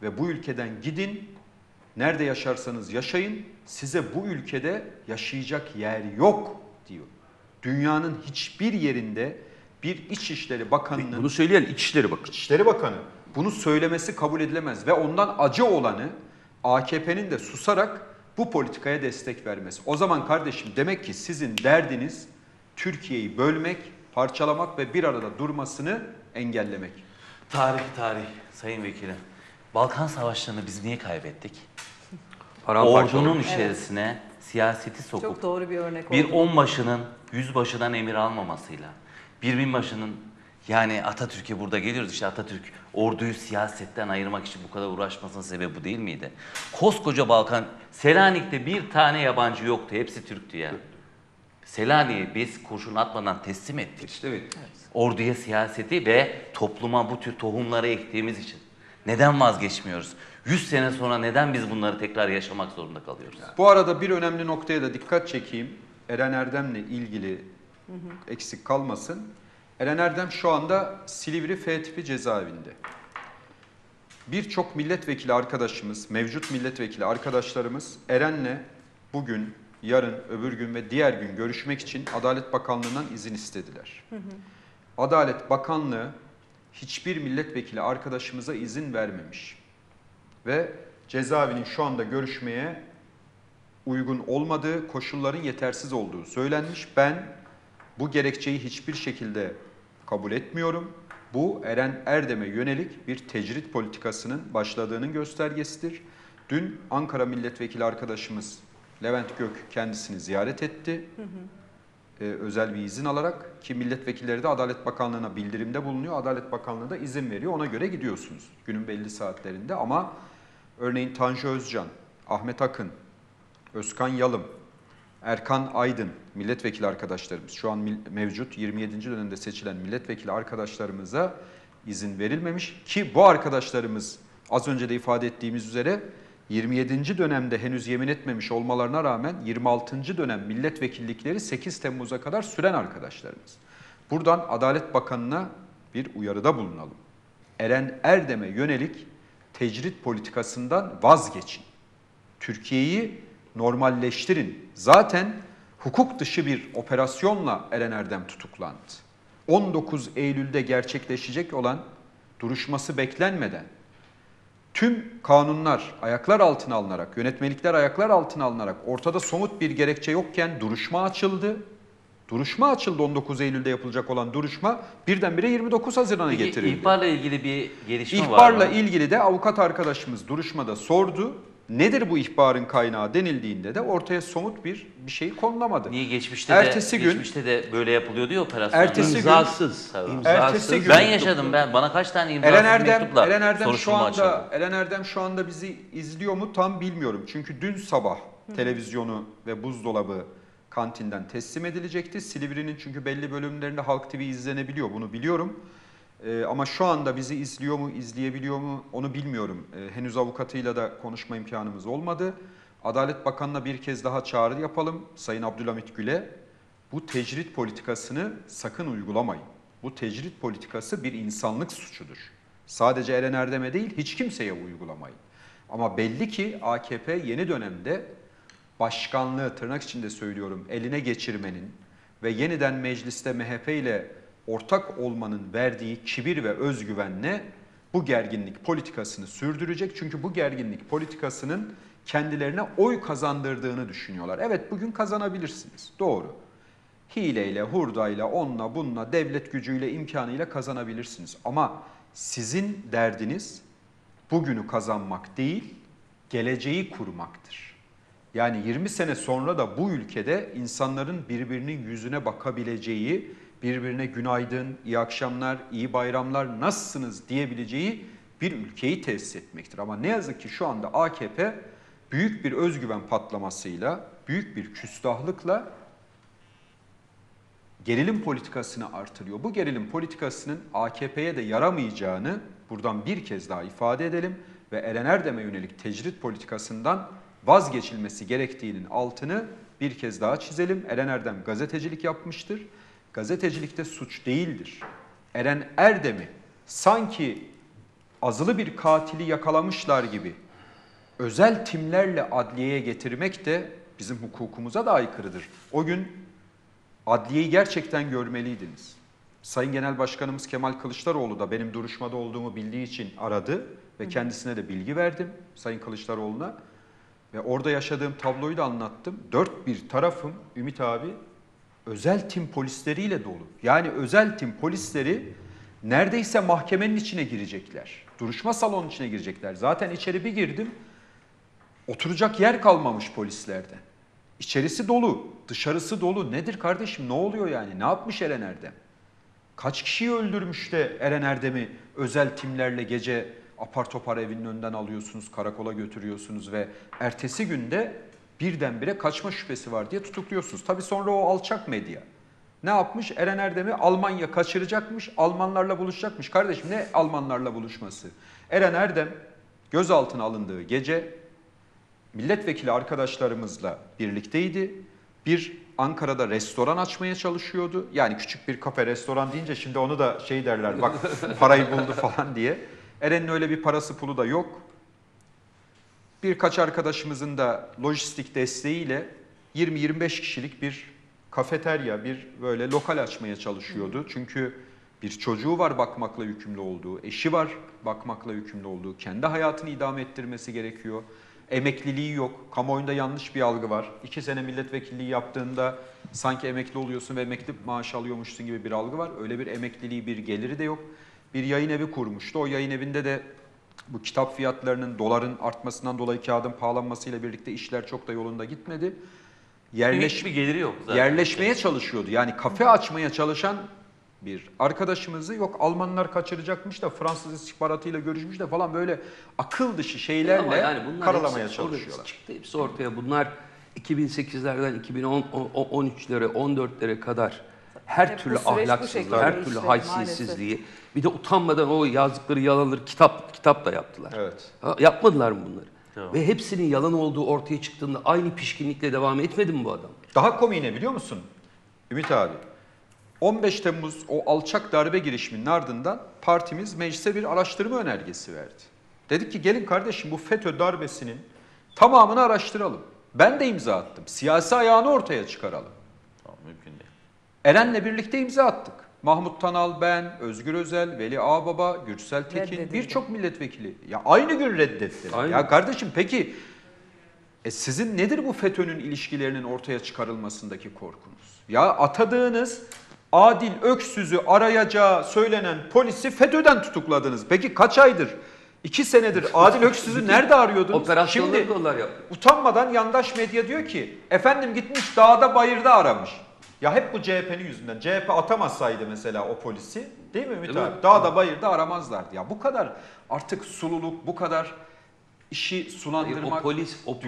ve bu ülkeden gidin, nerede yaşarsanız yaşayın, size bu ülkede yaşayacak yer yok diyor. Dünyanın hiçbir yerinde bir İçişleri Bakanı'nın... Bunu söyleyen İçişleri Bakanı. İçişleri Bakanı. Bunu söylemesi kabul edilemez ve ondan acı olanı AKP'nin de susarak bu politikaya destek vermesi. O zaman kardeşim demek ki sizin derdiniz Türkiye'yi bölmek, parçalamak ve bir arada durmasını engellemek. Tarih Sayın Vekilim. Balkan Savaşları'nı biz niye kaybettik? Ordunun içerisine siyaseti sokup çok doğru bir örnek oldu. Bir onbaşının yüzbaşıdan emir almamasıyla, bir binbaşının yani Atatürk'e burada geliyoruz işte Atatürk orduyu siyasetten ayırmak için bu kadar uğraşmasının sebebi bu değil miydi? Koskoca Balkan, Selanik'te bir tane yabancı yoktu, hepsi Türktü yani. Selanik'i biz kurşun atmadan teslim ettik. İşte evet. Orduya siyaseti ve topluma bu tür tohumları ektiğimiz için. Neden vazgeçmiyoruz? 100 sene sonra neden biz bunları tekrar yaşamak zorunda kalıyoruz? Bu arada bir önemli noktaya da dikkat çekeyim. Eren Erdem'le ilgili eksik kalmasın. Eren Erdem şu anda Silivri F tipi cezaevinde. Birçok milletvekili arkadaşımız, mevcut milletvekili arkadaşlarımız Eren'le bugün, yarın, öbür gün ve diğer gün görüşmek için Adalet Bakanlığı'ndan izin istediler. Hı hı. Adalet Bakanlığı hiçbir milletvekili arkadaşımıza izin vermemiş. Ve cezaevinin şu anda görüşmeye uygun olmadığı, koşulların yetersiz olduğu söylenmiş. Ben bu gerekçeyi hiçbir şekilde kabul etmiyorum. Bu Eren Erdem'e yönelik bir tecrit politikasının başladığının göstergesidir. Dün Ankara milletvekili arkadaşımız Levent Gök kendisini ziyaret etti. Hı hı. özel bir izin alarak, ki milletvekilleri de Adalet Bakanlığı'na bildirimde bulunuyor. Adalet Bakanlığı da izin veriyor. Ona göre gidiyorsunuz günün belli saatlerinde. Ama örneğin Tanju Özcan, Ahmet Akın, Özkan Yalım, Erkan Aydın milletvekili arkadaşlarımız, şu an mevcut 27. dönemde seçilen milletvekili arkadaşlarımıza izin verilmemiş ki bu arkadaşlarımız az önce de ifade ettiğimiz üzere 27. dönemde henüz yemin etmemiş olmalarına rağmen 26. dönem milletvekillikleri 8 Temmuz'a kadar süren arkadaşlarımız. Buradan Adalet Bakanı'na bir uyarıda bulunalım. Eren Erdem'e yönelik tecrit politikasından vazgeçin. Türkiye'yi normalleştirin. Zaten hukuk dışı bir operasyonla Eren Erdem tutuklandı. 19 Eylül'de gerçekleşecek olan duruşması beklenmeden tüm kanunlar ayaklar altına alınarak, yönetmelikler ayaklar altına alınarak ortada somut bir gerekçe yokken duruşma açıldı. Duruşma açıldı, 19 Eylül'de yapılacak olan duruşma birdenbire 29 Haziran'a getirildi. İhbarla ilgili bir gelişme var mı? İhbarla ilgili de avukat arkadaşımız duruşmada sordu. Nedir bu ihbarın kaynağı denildiğinde de ortaya somut bir şey konulamadı. Niye geçmişte de böyle yapılıyordu ya operasyonlar. İmzasız. Ben yaşadım, bana kaç tane imzasız mektupla soruşturma açıldı. Eren Erdem şu anda bizi izliyor mu tam bilmiyorum. Çünkü dün sabah televizyonu ve buzdolabı kantinden teslim edilecekti. Silivri'nin çünkü belli bölümlerinde Halk TV izlenebiliyor, bunu biliyorum. Ama şu anda bizi izliyor mu, izleyebiliyor mu onu bilmiyorum. Henüz avukatıyla da konuşma imkanımız olmadı. Adalet Bakanı'na bir kez daha çağrı yapalım Sayın Abdülhamit Gül'e. Bu tecrit politikasını sakın uygulamayın. Bu tecrit politikası bir insanlık suçudur. Sadece Eren Erdem'e değil hiç kimseye uygulamayın. Ama belli ki AKP yeni dönemde başkanlığı, tırnak içinde söylüyorum, eline geçirmenin ve yeniden mecliste MHP ile ortak olmanın verdiği kibir ve özgüvenle bu gerginlik politikasını sürdürecek. Çünkü bu gerginlik politikasının kendilerine oy kazandırdığını düşünüyorlar. Evet, bugün kazanabilirsiniz. Doğru. Hileyle, hurdayla, onunla, bununla, devlet gücüyle, imkanıyla kazanabilirsiniz. Ama sizin derdiniz bugünü kazanmak değil, geleceği kurmaktır. Yani 20 sene sonra da bu ülkede insanların birbirinin yüzüne bakabileceği, birbirine günaydın, iyi akşamlar, iyi bayramlar, nasılsınız diyebileceği bir ülkeyi tesis etmektir. Ama ne yazık ki şu anda AKP büyük bir özgüven patlamasıyla, büyük bir küstahlıkla gerilim politikasını artırıyor. Bu gerilim politikasının AKP'ye de yaramayacağını buradan bir kez daha ifade edelim ve Eren Erdem'e yönelik tecrit politikasından vazgeçilmesi gerektiğinin altını bir kez daha çizelim. Eren Erdem gazetecilik yapmıştır. Gazetecilikte suç değildir. Eren Erdem'i sanki azılı bir katili yakalamışlar gibi özel timlerle adliyeye getirmek de bizim hukukumuza da aykırıdır. O gün adliyeyi gerçekten görmeliydiniz. Sayın Genel Başkanımız Kemal Kılıçdaroğlu da benim duruşmada olduğumu bildiği için aradı ve kendisine de bilgi verdim Sayın Kılıçdaroğlu'na. Ve orada yaşadığım tabloyu da anlattım. Dört bir tarafım Ümit abi özel tim polisleriyle dolu. Yani özel tim polisleri neredeyse mahkemenin içine girecekler. Duruşma salonun içine girecekler. Zaten içeri bir girdim, oturacak yer kalmamış polislerden. İçerisi dolu, dışarısı dolu. Nedir kardeşim, ne oluyor yani? Ne yapmış Eren Erdem? Kaç kişiyi öldürmüş de Eren Erdem'i özel timlerle gece apar topar evinin önünden alıyorsunuz, karakola götürüyorsunuz ve ertesi günde birdenbire kaçma şüphesi var diye tutukluyorsunuz. Tabii sonra o alçak medya ne yapmış? Eren Erdem'i Almanya kaçıracakmış, Almanlarla buluşacakmış. Kardeşim ne Almanlarla buluşması? Eren Erdem gözaltına alındığı gece milletvekili arkadaşlarımızla birlikteydi. Bir Ankara'da restoran açmaya çalışıyordu. Yani küçük bir kafe, restoran deyince şimdi onu da şey derler, bak parayı buldu falan diye. Eren'in öyle bir parası pulu da yok. Birkaç arkadaşımızın da lojistik desteğiyle 20-25 kişilik bir kafeterya, bir böyle lokal açmaya çalışıyordu. Çünkü bir çocuğu var bakmakla yükümlü olduğu, eşi var bakmakla yükümlü olduğu, kendi hayatını idame ettirmesi gerekiyor. Emekliliği yok, kamuoyunda yanlış bir algı var. 2 sene milletvekilliği yaptığında sanki emekli oluyorsun ve emekli maaşı alıyormuşsun gibi bir algı var. Öyle bir emekliliği, bir geliri de yok. Bir yayın evi kurmuştu, o yayın evinde de bu kitap fiyatlarının, doların artmasından dolayı kağıdın pahalanmasıyla birlikte işler çok da yolunda gitmedi. hiçbir geliri yok zaten. Yerleşmeye çalışıyordu. Yani kafe açmaya çalışan bir arkadaşımızı, yok Almanlar kaçıracakmış da Fransız istihbaratıyla görüşmüş de falan, böyle akıl dışı şeylerle yani karalamaya çalışıyorlar. Çıktı hepsi ortaya. Bunlar 2008'lerden 2013'lere 14'lere kadar her türlü ahlaksızlığı, her türlü haysiyetsizliği, maalesef. Bir de utanmadan o yazdıkları yalanları kitap da yaptılar. Evet. Ha, yapmadılar mı bunları? Tamam. Ve hepsinin yalan olduğu ortaya çıktığında aynı pişkinlikle devam etmedi mi bu adam? Daha komiğine biliyor musun Ümit abi? 15 Temmuz o alçak darbe girişiminin ardından partimiz meclise bir araştırma önergesi verdi. Dedik ki gelin kardeşim bu FETÖ darbesinin tamamını araştıralım. Ben de imza attım. Siyasi ayağını ortaya çıkaralım. Tamam, mümkün değil. Eren'le birlikte imza attık. Mahmut Tanal, ben, Özgür Özel, Veli Ağbaba, Gürsel Tekin, birçok milletvekili. Ya aynı gün reddettiler. Aynen. Ya kardeşim peki sizin nedir bu FETÖ'nün ilişkilerinin ortaya çıkarılmasındaki korkunuz? Ya atadığınız Adil Öksüz'ü arayacağı söylenen polisi FETÖ'den tutukladınız. Peki kaç aydır? 2 senedir Adil Öksüz'ü nerede arıyordunuz? Şimdi utanmadan yandaş medya diyor ki efendim gitmiş dağda bayırda aramış. Ya hep bu CHP'nin yüzünden. CHP atamasaydı mesela o polisi, değil mi Ümit abi? Dağda bayırda aramazlardı. Ya bu kadar artık sululuk, bu kadar işi sulandırmak. O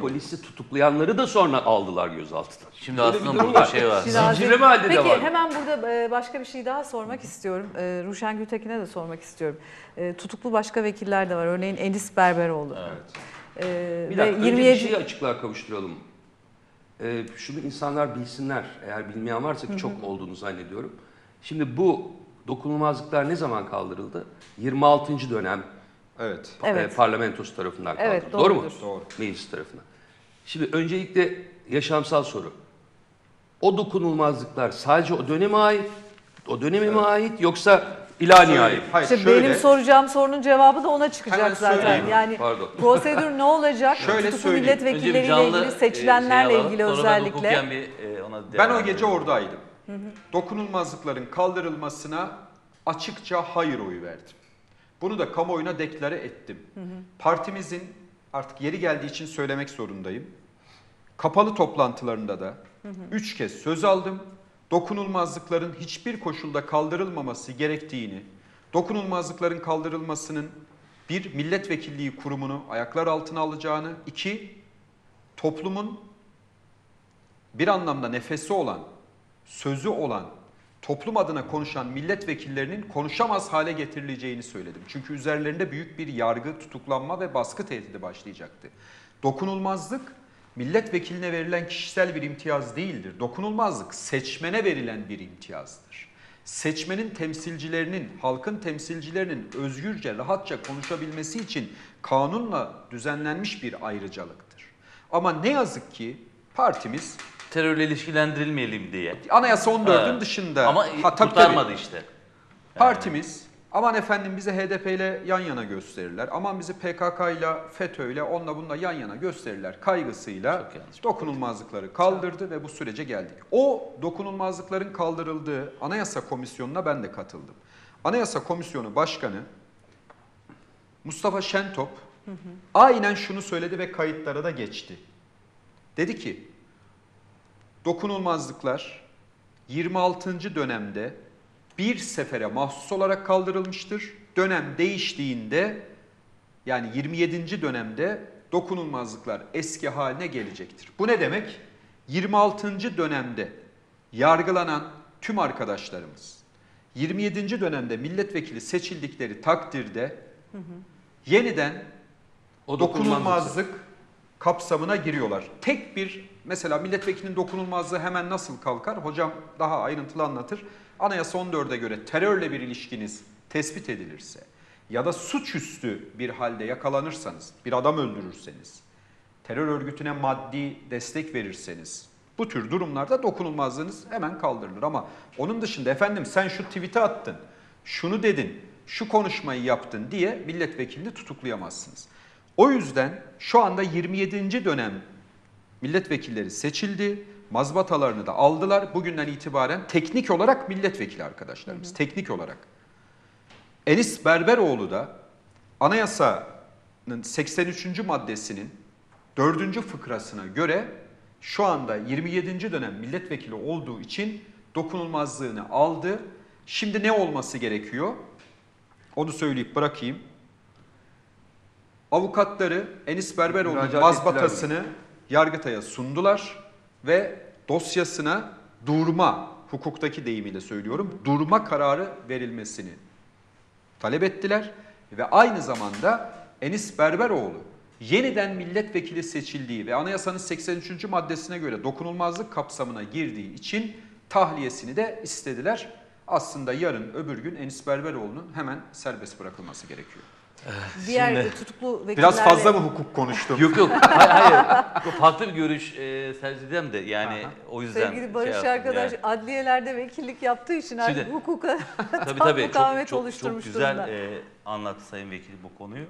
polisi tutuklayanları da sonra aldılar gözaltına. Şimdi aslında burada şey var. Zincirleme halde de var. Peki hemen burada başka bir şey daha sormak istiyorum. Ruşen Gültekin'e de sormak istiyorum. Tutuklu başka vekiller de var. Örneğin Enis Berberoğlu. Evet. Bir dakika, önce bir şeyi açıklığa kavuşturalım. Şunu insanlar bilsinler, eğer bilmeyen varsa ki çok olduğunu zannediyorum. Şimdi bu dokunulmazlıklar ne zaman kaldırıldı? 26. dönem parlamentosu tarafından kaldırıldı. Evet, doğru mu? Doğru. Meclis tarafından. Şimdi öncelikle yaşamsal soru. O dokunulmazlıklar sadece o döneme ait, mi ait, yoksa İlaniye ait? İşte benim soracağım sorunun cevabı da ona çıkacak zaten. Yani prosedür ne olacak? Tutuklu milletvekilleriyle ilgili, seçilenlerle ilgili özellikle. Ben o gece oradaydım. Dokunulmazlıkların kaldırılmasına açıkça hayır oyu verdim. Bunu da kamuoyuna deklare ettim. Partimizin, artık yeri geldiği için söylemek zorundayım, kapalı toplantılarında da 3 kez söz aldım. Dokunulmazlıkların hiçbir koşulda kaldırılmaması gerektiğini, dokunulmazlıkların kaldırılmasının bir milletvekilliği kurumunu ayaklar altına alacağını, 2 toplumun bir anlamda nefesi olan, sözü olan, toplum adına konuşan milletvekillerinin konuşamaz hale getirileceğini söyledim. Çünkü üzerlerinde büyük bir yargı, tutuklanma ve baskı tehdidi başlayacaktı. Dokunulmazlık milletvekiline verilen kişisel bir imtiyaz değildir. Dokunulmazlık seçmene verilen bir imtiyazdır. Seçmenin temsilcilerinin, halkın temsilcilerinin özgürce, rahatça konuşabilmesi için kanunla düzenlenmiş bir ayrıcalıktır. Ama ne yazık ki partimiz terörle ilişkilendirilmeyelim diye, Anayasa 14'ün dışında. Ama kurtarmadı işte. Yani. Partimiz aman efendim bizi HDP ile yan yana gösterirler, aman bizi PKK ile, FETÖ ile, onunla bununla yan yana gösterirler kaygısıyla dokunulmazlıkları kaldırdı ve bu sürece geldik. O dokunulmazlıkların kaldırıldığı Anayasa Komisyonu'na ben de katıldım. Anayasa Komisyonu Başkanı Mustafa Şentop aynen şunu söyledi ve kayıtlara da geçti. Dedi ki dokunulmazlıklar 26. dönemde bir sefere mahsus olarak kaldırılmıştır. Dönem değiştiğinde, yani 27. dönemde dokunulmazlıklar eski haline gelecektir. Bu ne demek? 26. dönemde yargılanan tüm arkadaşlarımız 27. dönemde milletvekili seçildikleri takdirde yeniden o dokunulmazlık kapsamına giriyorlar. Tek bir, mesela milletvekilinin dokunulmazlığı hemen nasıl kalkar? Hocam daha ayrıntılı anlatır. Anayasa 14'e göre terörle bir ilişkiniz tespit edilirse ya da suçüstü bir halde yakalanırsanız, bir adam öldürürseniz, terör örgütüne maddi destek verirseniz, bu tür durumlarda dokunulmazlığınız hemen kaldırılır. Ama onun dışında efendim sen şu tweet'i attın, şunu dedin, şu konuşmayı yaptın diye milletvekilini tutuklayamazsınız. O yüzden şu anda 27. dönem milletvekilleri seçildi. Mazbatalarını da aldılar. Bugünden itibaren teknik olarak milletvekili arkadaşlarımız. Teknik olarak. Enis Berberoğlu da Anayasa'nın 83. maddesinin 4. fıkrasına göre şu anda 27. dönem milletvekili olduğu için dokunulmazlığını aldı. Şimdi ne olması gerekiyor? Onu söyleyip bırakayım. Avukatları Enis Berberoğlu'nun mazbatasını Yargıtay'a sundular ve dosyasına durma, hukuktaki deyimiyle söylüyorum, durma kararı verilmesini talep ettiler. Ve aynı zamanda Enis Berberoğlu yeniden milletvekili seçildiği ve anayasanın 83. maddesine göre dokunulmazlık kapsamına girdiği için tahliyesini de istediler. Aslında yarın öbür gün Enis Berberoğlu'nun hemen serbest bırakılması gerekiyor. Diğer tutuklu vekillerle... Biraz fazla mı hukuk konuştum? Yok yok, hayır. Farklı bir görüş sergileyim de yani. Aha. O yüzden... Sevgili Barış şey arkadaş yani, adliyelerde vekillik yaptığı için artık hukuka tam mukavemet oluşturmuş durumda. Çok güzel anlattı Sayın Vekil bu konuyu.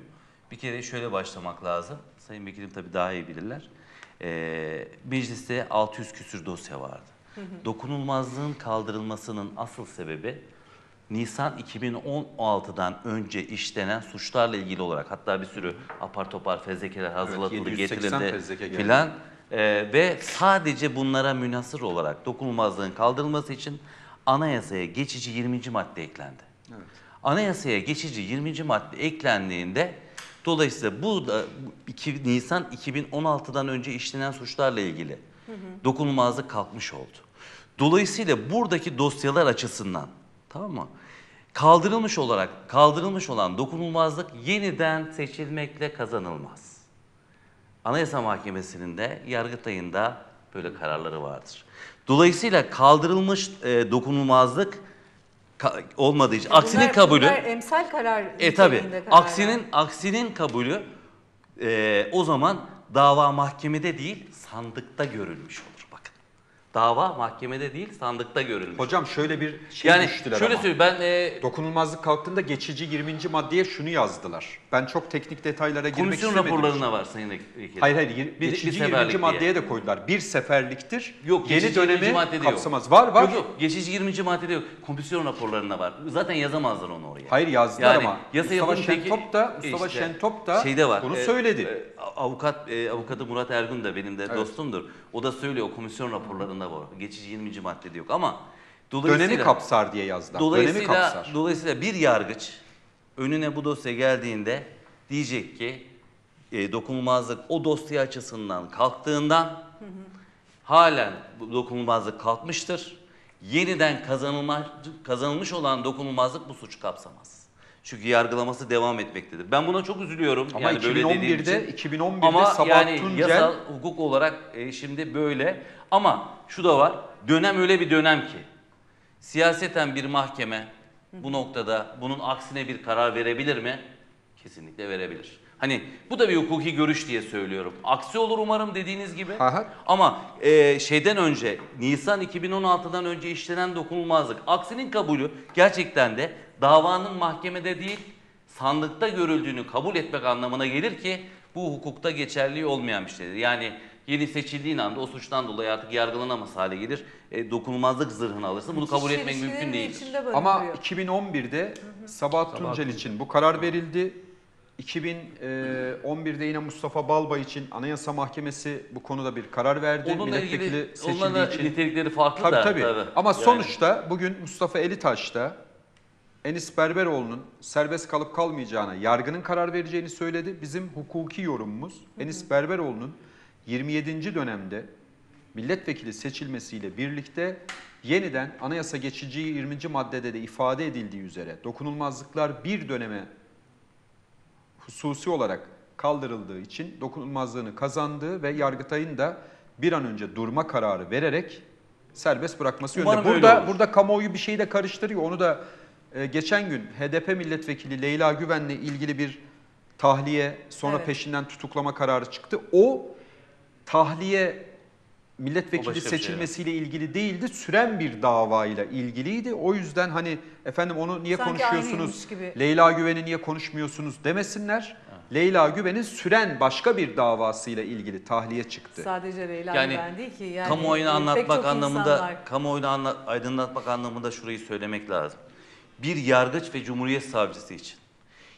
Bir kere şöyle başlamak lazım. Sayın Vekilim tabii daha iyi bilirler. Mecliste 600 küsür dosya vardı. Dokunulmazlığın kaldırılmasının asıl sebebi Nisan 2016'dan önce işlenen suçlarla ilgili olarak, hatta bir sürü apar topar fezlekeler hazırlatıldı, evet, getirildi filan ve sadece bunlara münhasır olarak dokunulmazlığın kaldırılması için anayasaya geçici 20. madde eklendi. Evet. Anayasaya geçici 20. madde eklendiğinde dolayısıyla bu da Nisan 2016'dan önce işlenen suçlarla ilgili dokunulmazlık kalkmış oldu. Dolayısıyla buradaki dosyalar açısından, tamam mı, kaldırılmış olan dokunulmazlık yeniden seçilmekle kazanılmaz. Anayasa Mahkemesi'nin de Yargıtay'ın da böyle kararları vardır. Dolayısıyla kaldırılmış dokunulmazlık olmadığı için aksinin kabulü emsal karar aksinin kabulü o zaman dava mahkemede değil sandıkta görülmüş olur. Bakın. Dava mahkemede değil sandıkta görülmüş. Hocam şöyle bir şey yani, düştüler şöyle ama. Söyleyeyim, ben, dokunulmazlık kalktığında geçici 20. maddeye şunu yazdılar. Ben çok teknik detaylara girmek istemedim. Komisyon raporlarına var Sayın Vekil. Hayır hayır. Geçici 20. maddeye de koydular. Bir seferliktir. Yok, yeni dönemi kapsamaz. Yok. Var var. Yok yok. Geçici 20. maddede yok. Komisyon raporlarına var. Zaten yazamazlar onu oraya. Hayır yazdılar yani, ama. Mustafa Şentop da şeyde var, bunu söyledi. Avukatı Murat Ergun da benim de dostumdur. O da söylüyor, komisyon raporlarında var. Geçici 20. maddede yok ama dönemi kapsar diye yazdılar. Dolayısıyla bir yargıç önüne bu dosya geldiğinde diyecek ki dokunulmazlık o dosya açısından kalktığından halen dokunulmazlık kalkmıştır. Yeniden kazanılmış olan dokunulmazlık bu suçu kapsamaz. Çünkü yargılaması devam etmektedir. Ben buna çok üzülüyorum. Ama yani 2011'de Sabahat Tuncel... Ama yani yasal hukuk olarak şimdi böyle. Ama şu da var. Dönem öyle bir dönem ki siyaseten bir mahkeme bu noktada bunun aksine bir karar verebilir mi? Kesinlikle verebilir. Hani bu da bir hukuki görüş diye söylüyorum. Aksi olur umarım dediğiniz gibi. Aha. Ama şeyden önce Nisan 2016'dan önce işlenen dokunulmazlık aksinin kabulü gerçekten de davanın mahkemede değil sandıkta görüldüğünü kabul etmek anlamına gelir ki bu hukukta geçerli olmayan bir şeydir. Yani yeni seçildiğin anda o suçtan dolayı artık yargılanamaz hale gelir. Dokunulmazlık zırhını alırsın. Bunu kabul etmek mümkün değil. Ama 2011'de Sabahat Tuncel için bu karar verildi. 2011'de yine Mustafa Balbay için Anayasa Mahkemesi bu konuda bir karar verdi. Onunla ilgili onların nitelikleri farklı tabii, da. Tabii. Ama yani sonuçta bugün Mustafa Elitaş da Enis Berberoğlu'nun serbest kalıp kalmayacağına yargının karar vereceğini söyledi. Bizim hukuki yorumumuz Enis Berberoğlu'nun 27. dönemde milletvekili seçilmesiyle birlikte yeniden anayasa geçici 20. maddede de ifade edildiği üzere dokunulmazlıklar bir döneme hususi olarak kaldırıldığı için dokunulmazlığını kazandığı ve Yargıtay'ın da bir an önce durma kararı vererek serbest bırakması yönünde. Burada kamuoyu bir şeyi de karıştırıyor. Onu da geçen gün HDP milletvekili Leyla Güven'le ilgili bir tahliye, sonra peşinden tutuklama kararı çıktı. O tahliye milletvekili seçilmesiyle ilgili değildi. Süren bir davayla ilgiliydi. O yüzden hani efendim onu niye konuşuyorsunuz? Leyla Güven'i niye konuşmuyorsunuz demesinler. Ha. Leyla Güven'in süren başka bir davasıyla ilgili tahliye çıktı. Sadece Leyla Güven değil ki. Yani kamuoyunu anlatmak anlamında, aydınlatmak anlamında şurayı söylemek lazım. Bir yargıç ve Cumhuriyet Savcısı için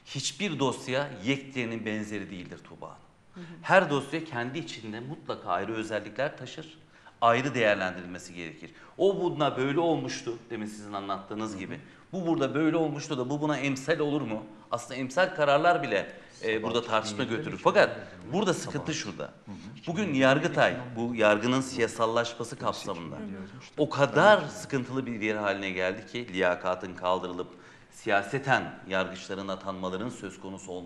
hiçbir dosya yekdiğinin benzeri değildir Tuğba Hanım. Her dosya kendi içinde mutlaka ayrı özellikler taşır. Ayrı değerlendirilmesi gerekir. O buna böyle olmuştu demin sizin anlattığınız gibi. Bu burada böyle olmuştu da bu buna emsal olur mu? Aslında emsal kararlar bile burada tartışma götürür. Fakat burada sıkıntı şurada. Bugün Yargıtay bu yargının siyasallaşması kapsamında o kadar sıkıntılı bir yer haline geldi ki liyakatın kaldırılıp siyaseten yargıçların atanmalarının söz konusu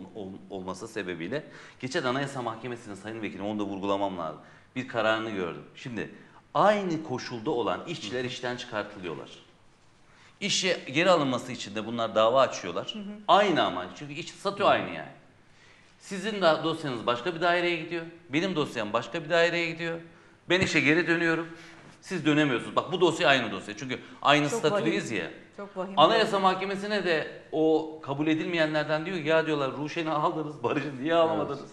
olması sebebiyle geçen Anayasa Mahkemesi'nin sayın vekilim onu da vurgulamam lazım. Bir kararını gördüm. Şimdi aynı koşulda olan işçiler işten çıkartılıyorlar. İşe geri alınması için de bunlar dava açıyorlar. Aynı ama çünkü iş satıyor aynı yani. Sizin dosyanız başka bir daireye gidiyor. Benim dosyam başka bir daireye gidiyor. Ben işe geri dönüyorum. Siz dönemiyorsunuz. Bak bu dosya aynı dosya. Çünkü aynı statüdeyiz ya. Anayasa Mahkemesi'ne de o kabul edilmeyenlerden diyor ya diyorlar Ruşen'i aldınız, Barış'ı niye alamadınız? Evet.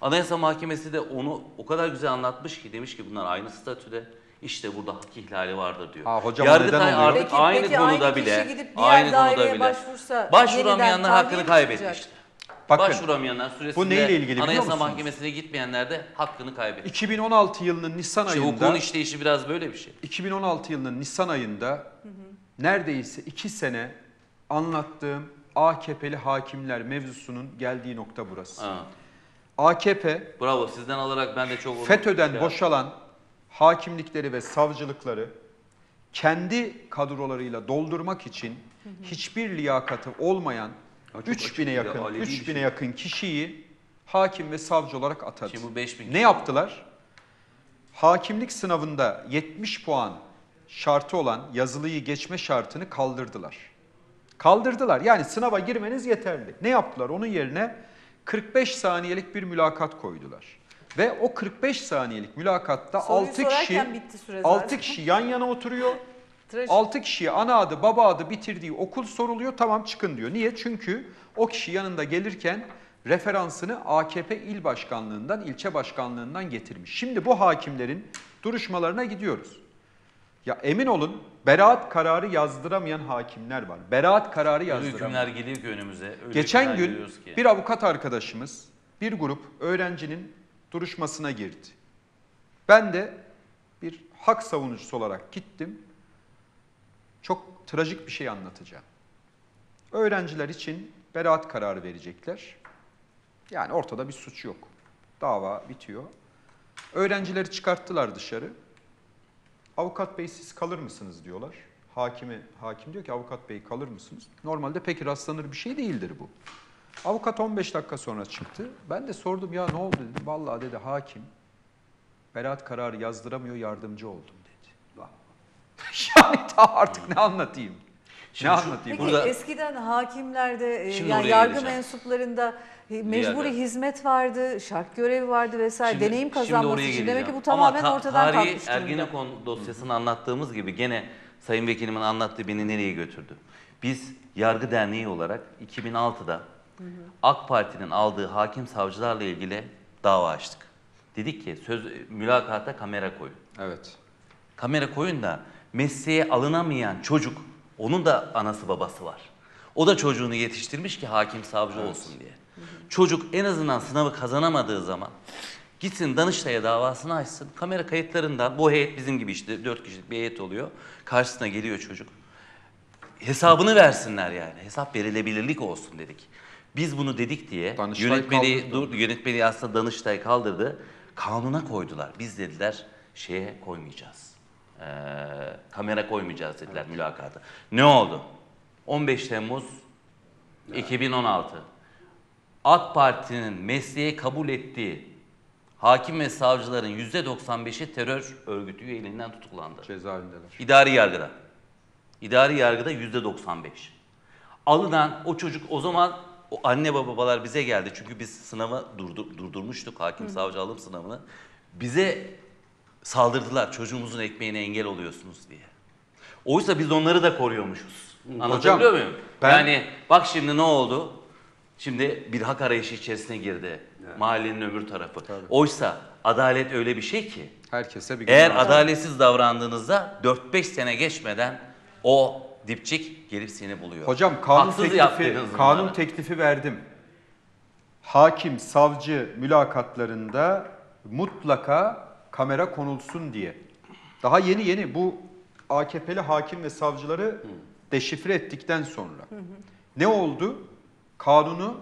Anayasa Mahkemesi de onu o kadar güzel anlatmış ki demiş ki bunlar aynı statüde işte burada hak ihlali vardır diyor. Yargıtay artık peki, aynı konuda bile başvuramayanlar hakkını kaybetmişti. Bakın, başvuramayanlar süresinde bu neyle ilgili Anayasa Mahkemesi'ne gitmeyenler de hakkını kaybetmişti. 2016 yılının Nisan ayında. Hukukun işleyişi biraz böyle bir şey. 2016 yılının Nisan ayında neredeyse 2 sene anlattığım AKP'li hakimler mevzusunun geldiği nokta burası. Ha. AKP, bravo sizden alarak ben de çok FETÖ'den boşalan hakimlikleri ve savcılıkları kendi kadrolarıyla doldurmak için hiçbir liyakati olmayan 3000'e yakın kişiyi hakim ve savcı olarak atadı. Ne yaptılar? Hakimlik sınavında 70 puan şartı olan yazılıyı geçme şartını kaldırdılar. Kaldırdılar. Yani sınava girmeniz yeterli. Ne yaptılar? Onun yerine 45 saniyelik bir mülakat koydular. Ve o 45 saniyelik mülakatta 6 kişi yan yana oturuyor. 6 kişiye ana adı, baba adı, bitirdiği okul soruluyor. Tamam çıkın diyor. Niye? Çünkü o kişi yanında gelirken referansını AKP il başkanlığından, ilçe başkanlığından getirmiş. Şimdi bu hakimlerin duruşmalarına gidiyoruz. Ya emin olun beraat kararı yazdıramayan hakimler var. Beraat kararı yazdıramayan. Öyle geliyor ki önümüze. Geçen gün bir avukat arkadaşımız bir grup öğrencinin duruşmasına girdi. Ben de bir hak savunucusu olarak gittim. Çok trajik bir şey anlatacağım. Öğrenciler için beraat kararı verecekler. Yani ortada bir suç yok. Dava bitiyor. Öğrencileri çıkarttılar dışarı. Avukat bey siz kalır mısınız diyorlar. Hakim diyor ki avukat bey kalır mısınız? Normalde pek rastlanır bir şey değildir bu. Avukat 15 dakika sonra çıktı. Ben de sordum ya ne oldu dedi. Vallahi dedi hakim beraat kararı yazdıramıyor yardımcı oldum dedi. Yani daha artık ne anlatayım? Şimdi ne anlatayım? Peki burada... eskiden hakimlerde yani yargı mensuplarında mecburi hizmet vardı, şart görevi vardı vesaire. Şimdi, deneyim kazanması için demek ki bu tamamen ortadan kalkmış durumda. Ergenekon dosyasını anlattığımız gibi gene sayın vekilimin anlattığı beni nereye götürdü? Biz Yargı Derneği olarak 2006'da AK Parti'nin aldığı hakim savcılarla ilgili dava açtık. Dedik ki mülakata kamera koyun. Evet. Kamera koyun da mesleğe alınamayan çocuk, onun da anası babası var. O da çocuğunu yetiştirmiş ki hakim savcı olsun diye. Çocuk en azından sınavı kazanamadığı zaman gitsin Danıştay'a davasını açsın. Kamera kayıtlarından bu heyet bizim gibi işte 4 kişilik bir heyet oluyor. Karşısına geliyor çocuk. Hesabını versinler yani. Hesap verilebilirlik olsun dedik. Biz bunu dedik diye yönetmeliği aslında Danıştay kaldırdı. Kanuna koydular. Biz dediler şeye koymayacağız. Kamera koymayacağız dediler mülakata. Ne oldu? 15 Temmuz 2016. AK Parti'nin mesleğe kabul ettiği hakim ve savcıların %95'i terör örgütü üyeliğinden tutuklandı. Cezaevindeler. İdari yargıda. İdari yargıda %95. Alınan o çocuk o zaman o anne babalar bize geldi. Çünkü biz sınavı durdurmuştuk hakim savcı alım sınavını. Bize saldırdılar çocuğumuzun ekmeğine engel oluyorsunuz diye. Oysa biz onları da koruyormuşuz. Anlatabiliyor muyum? Yani bak şimdi ne oldu? Şimdi bir hak arayışı içerisine girdi mahallenin öbür tarafı. Tabii. Oysa adalet öyle bir şey ki herkese bir eğer adaletsiz davrandığınızda 4-5 sene geçmeden o dipçik gelip seni buluyor. Hocam kanun teklifi verdim. hakim, savcı mülakatlarında mutlaka kamera konulsun diye. Daha yeni bu AKP'li hakim ve savcıları deşifre ettikten sonra ne oldu?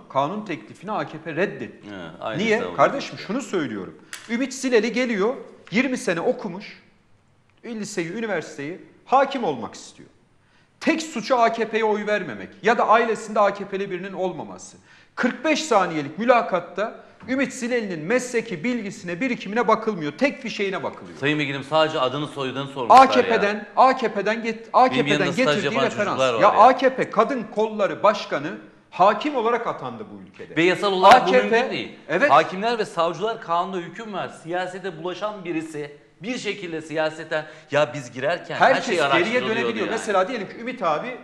Kanun teklifini AKP reddetti. He, niye? Savunma. Kardeşim şunu söylüyorum. Ümit Sileli geliyor, 20 sene okumuş, liseyi, üniversiteyi, hakim olmak istiyor. Tek suçu AKP'ye oy vermemek ya da ailesinde AKP'li birinin olmaması. 45 saniyelik mülakatta Ümit Sileli'nin mesleki bilgisine, birikimine bakılmıyor. Tek fişeğine bakılıyor. Sayın Vekilim sadece adını soyadını sormuşlar AKP'den getirdiği referans. Ya AKP Kadın Kolları Başkanı hakim olarak atandı bu ülkede. Ve yasal olarak AKP, bu mümkün değil. Evet. Hakimler ve savcılar kanunda hüküm var. Siyasete bulaşan birisi bir şekilde siyaseten ya biz girerken her şey geriye dönebiliyor. Yani. Mesela diyelim ki Ümit abi.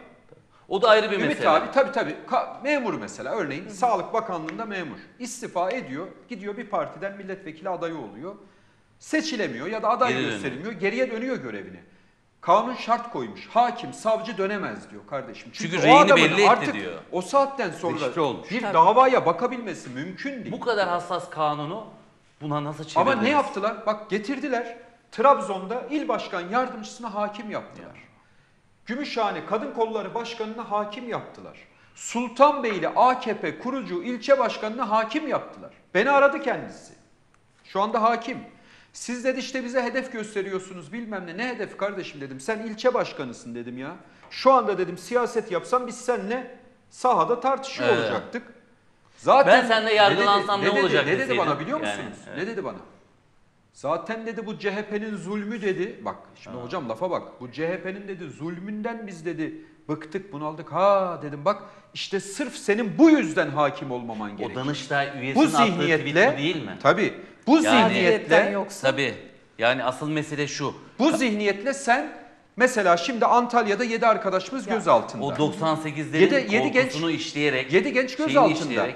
O da ayrı bir mesele. Ümit abi tabii memur mesela örneğin Sağlık Bakanlığı'nda memur. İstifa ediyor, gidiyor bir partiden milletvekili adayı oluyor. Seçilemiyor ya da aday gösterilmiyor. Geriye dönüyor görevine. Kanun şart koymuş. Hakim, savcı dönemez diyor kardeşim. Çünkü reyini belli etti diyor. O saatten sonra olmuş. Bir davaya bakabilmesi mümkün değil. Bu kadar hassas kanunu buna nasıl çevirdiniz? Ama ne yaptılar? Bak getirdiler. Trabzon'da il başkan yardımcısına hakim yaptılar. Evet. Gümüşhane Kadın Kolları Başkanı'na hakim yaptılar. Sultanbeyli AKP kurucu ilçe başkanına hakim yaptılar. Beni aradı kendisi. Şu anda hakim. Siz dedi işte bize hedef gösteriyorsunuz bilmem ne. Ne hedef kardeşim dedim. Sen ilçe başkanısın dedim ya. Şu anda dedim siyaset yapsam biz seninle sahada tartışıyor olacaktık. Zaten ben seninle yargılansam ne olacak? Ne dedi bana biliyor musunuz? Yani, ne dedi bana? Zaten dedi bu CHP'nin zulmü dedi. Bak şimdi hocam lafa bak. Bu CHP'nin dedi zulmünden biz dedi bıktık bunaldık. Ha dedim bak işte sırf senin bu yüzden hakim olmaman gerekiyor. O Danıştay üyesinin attığı tweet değil mi? Tabii. Bu zihniyetle yoksa. Tabii. Yani asıl mesele şu. Bu zihniyetle sen mesela şimdi Antalya'da 7 arkadaşımız gözaltında. O 98'lerin korkusunu işleyerek. 7 genç gözaltında.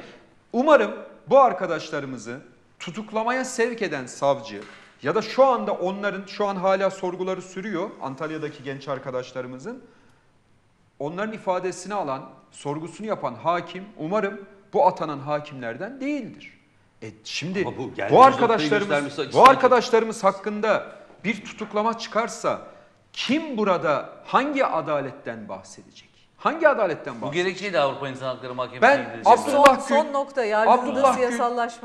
Umarım bu arkadaşlarımızı tutuklamaya sevk eden savcı ya da şu anda onların şu an hala sorguları sürüyor Antalya'daki genç arkadaşlarımızın. Onların ifadesini alan, sorgusunu yapan hakim umarım bu atanan hakimlerden değildir. Şimdi bu arkadaşlarımız hakkında bir tutuklama çıkarsa kim burada hangi adaletten bahsedecek? Hangi adaletten bahsediyor? Bu gerekçeyi de Avrupa İnsan Hakları Mahkemesi'ne gidecek.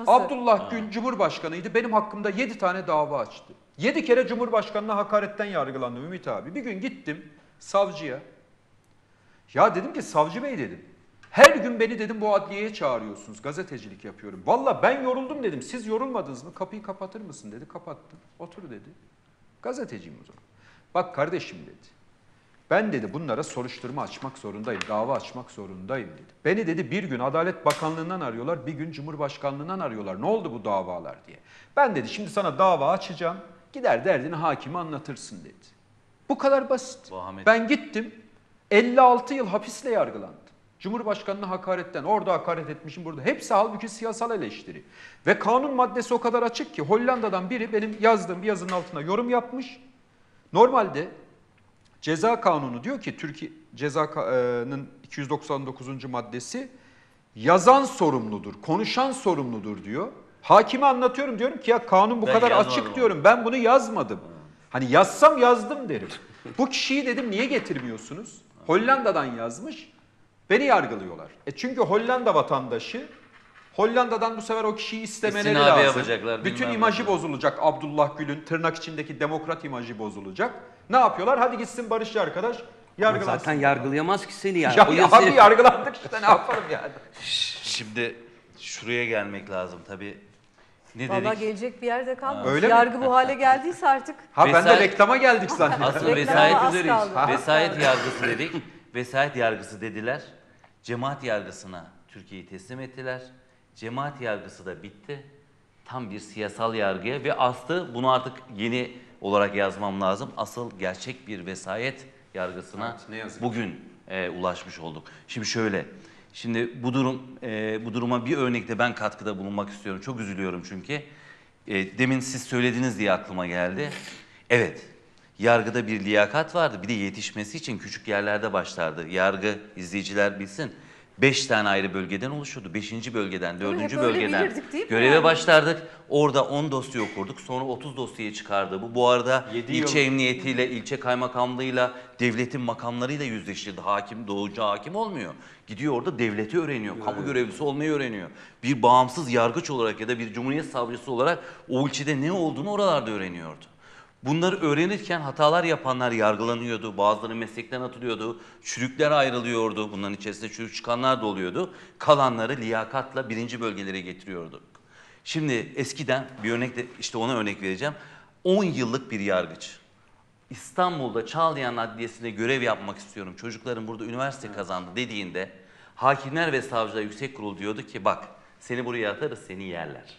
Abdullah Gül Cumhurbaşkanı'ydı. Benim hakkımda 7 tane dava açtı. 7 kere Cumhurbaşkanı'na hakaretten yargılandım Ümit abi. Bir gün gittim savcıya. Ya dedim ki savcı bey dedim. Her gün beni dedim bu adliyeye çağırıyorsunuz. Gazetecilik yapıyorum. Valla ben yoruldum dedim. Siz yorulmadınız mı? Kapıyı kapatır mısın dedi. Kapattım. Otur dedi. Gazeteciyim o zaman. Bak kardeşim dedi. Ben dedi bunlara soruşturma açmak zorundayım, dava açmak zorundayım dedi. Beni dedi bir gün Adalet Bakanlığı'ndan arıyorlar, bir gün Cumhurbaşkanlığı'ndan arıyorlar. Ne oldu bu davalar diye. Ben dedi şimdi sana dava açacağım, gider derdini hakime anlatırsın dedi. Bu kadar basit. Bahmet. Ben gittim, 56 yıl hapisle yargılandım. Cumhurbaşkanına hakaretten, orada hakaret etmişim burada. Hepsi halbuki siyasal eleştiri. Ve kanun maddesi o kadar açık ki Hollanda'dan biri benim yazdığım bir yazının altına yorum yapmış. Normalde... Ceza kanunu diyor ki Türkiye Ceza'nın 299. maddesi yazan sorumludur, konuşan sorumludur diyor. Hakime anlatıyorum diyorum ki ya kanun bu kadar açık diyorum ben bunu yazmadım. Hani yazsam yazdım derim. Bu kişiyi dedim niye getirmiyorsunuz? Hollanda'dan yazmış beni yargılıyorlar. Çünkü Hollanda vatandaşı Hollanda'dan bu sefer o kişiyi istemeleri lazım. Bütün imajı bozulacak Abdullah Gül'ün tırnak içindeki demokrat imajı bozulacak. Ne yapıyorlar? Hadi gitsin barışçı arkadaş yargılasın. Zaten yargılayamaz ki seni yani. Abi yargılandık işte ne yapalım yani. Şimdi şuraya gelmek lazım tabii. Ne dedik? Valla gelecek bir yerde kalmamış. Yargı bu hale geldiyse artık. Ben de reklama geldik zaten. Aslında vesayet üzereyiz. Vesayet yargısı dedik. Vesayet yargısı dediler. Cemaat yargısına Türkiye'yi teslim ettiler. Cemaat yargısı da bitti. Tam bir siyasal yargıya ve astı bunu artık yeni olarak yazmam lazım. Asıl gerçek bir vesayet yargısına bugün ulaşmış olduk. Şimdi şöyle, şimdi bu duruma bir örnekte ben katkıda bulunmak istiyorum. Çok üzülüyorum çünkü. Demin siz söylediniz diye aklıma geldi. Evet, yargıda bir liyakat vardı. Bir de yetişmesi için küçük yerlerde başlardı. Yargı izleyiciler bilsin. 5 tane ayrı bölgeden oluşurdu. 5. bölgeden, 4. bölgeden göreve başlardık. Orada 10 dosya okurduk. Sonra 30 dosyayı çıkardı. Bu arada ilçe emniyetiyle, ilçe kaymakamlığıyla, devletin makamlarıyla yüzleşirdi. Hakim, doğucu hakim olmuyor. Gidiyor orada devleti öğreniyor. Evet. Kamu görevlisi olmayı öğreniyor. Bir bağımsız yargıç olarak ya da bir cumhuriyet savcısı olarak o ilçede ne olduğunu oralarda öğreniyordu. Bunları öğrenirken hatalar yapanlar yargılanıyordu, bazıları meslekten atılıyordu, çürükler ayrılıyordu, bunların içerisinde çürük çıkanlar da oluyordu. Kalanları liyakatla 1. bölgelere getiriyorduk. Şimdi eskiden bir örnek de işte ona örnek vereceğim. 10 yıllık bir yargıç. İstanbul'da Çağlayan Adliyesi'nde görev yapmak istiyorum, çocuklarım burada üniversite kazandı dediğinde Hakimler ve Savcılar Yüksek Kurulu diyordu ki bak seni buraya atarız seni yerler.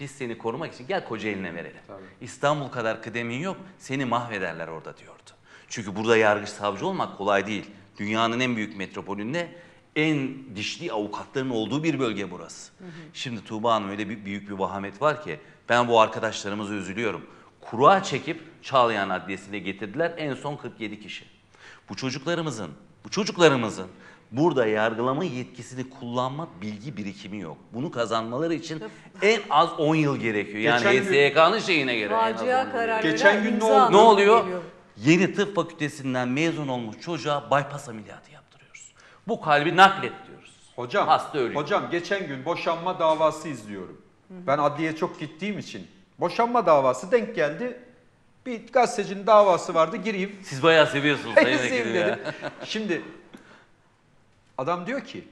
Biz seni korumak için gel Kocaeli'ne verelim. Tabii. İstanbul kadar kıdemin yok, seni mahvederler orada diyordu. Çünkü burada yargıç savcı olmak kolay değil. Dünyanın en büyük metropolünde en dişli avukatların olduğu bir bölge burası. Hı hı. Şimdi Tuğba Hanım öyle büyük bir vahamet var ki ben bu arkadaşlarımıza üzülüyorum. Kura çekip Çağlayan Adliyesi'ne getirdiler en son 47 kişi. Bu çocuklarımızın burada yargılama yetkisini kullanma bilgi birikimi yok. Bunu kazanmaları için en az 10 yıl gerekiyor. Yani HSYK'nın şeyine göre. Geçen gün ne oluyor? Geliyor. Yeni tıp fakültesinden mezun olmuş çocuğa bypass ameliyatı yaptırıyoruz. Bu kalbi naklet diyoruz. Hocam, hasta ölüyor. Hocam geçen gün boşanma davası izliyorum. Hı-hı. Ben adliyeye çok gittiğim için boşanma davası denk geldi. Bir gazetecinin davası vardı gireyim. Siz bayağı seviyorsunuz. Sayın şimdi... Adam diyor ki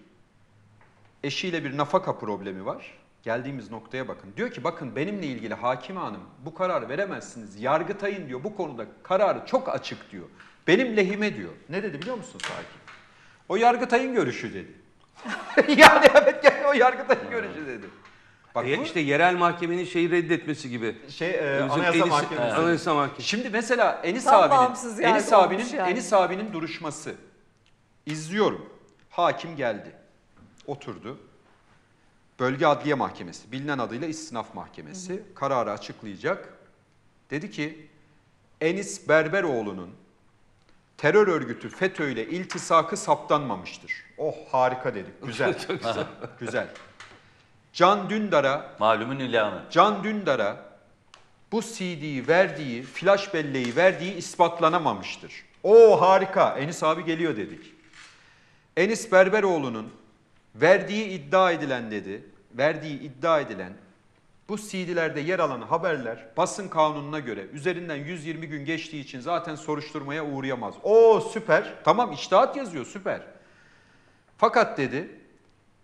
eşiyle bir nafaka problemi var. Geldiğimiz noktaya bakın. Diyor ki bakın benimle ilgili hakim hanım bu kararı veremezsiniz. Yargıtay'ın diyor bu konuda kararı çok açık diyor. Benim lehime diyor. Ne dedi biliyor musunuz hakim? O Yargıtay'ın görüşü dedi. Yani evet yani o Yargıtay'ın görüşü dedi. Bak işte yerel mahkemenin şeyi reddetmesi gibi. Anayasa Mahkemesi. Şimdi mesela Enis abinin duruşması. İzliyorum. Hakim geldi, oturdu, Bölge Adliye Mahkemesi, bilinen adıyla İstinaf Mahkemesi kararı açıklayacak. Dedi ki Enis Berberoğlu'nun terör örgütü FETÖ ile iltisakı saptanmamıştır. Oh harika dedik, güzel, güzel. Can Dündar'a bu CD'yi verdiği, flash belleği verdiği ispatlanamamıştır. Oh harika, Enis abi geliyor dedik. Enis Berberoğlu'nun verdiği iddia edilen bu CD'lerde yer alan haberler basın kanununa göre üzerinden 120 gün geçtiği için zaten soruşturmaya uğrayamaz. Oo süper. Tamam içtihat yazıyor süper. Fakat dedi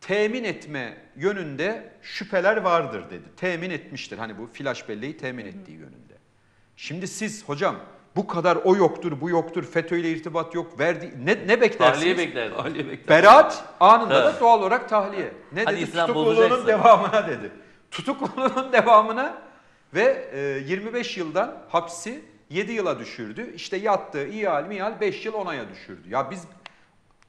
temin etme yönünde şüpheler vardır dedi. Temin etmiştir. Hani bu flash belleği temin ettiği yönünde. Şimdi siz hocam bu kadar o yoktur, bu yoktur, FETÖ ile irtibat yok, verdi ne beklersiniz? Tahliye beklerdim. Beraat anında da doğal olarak tahliye. Ne hani dedi? Tutukluluğunun devamına dedi. Tutukluluğunun devamına ve 25 yıldan hapsi 7 yıla düşürdü. İşte yattığı ihal 5 yıl 10 aya düşürdü. Ya biz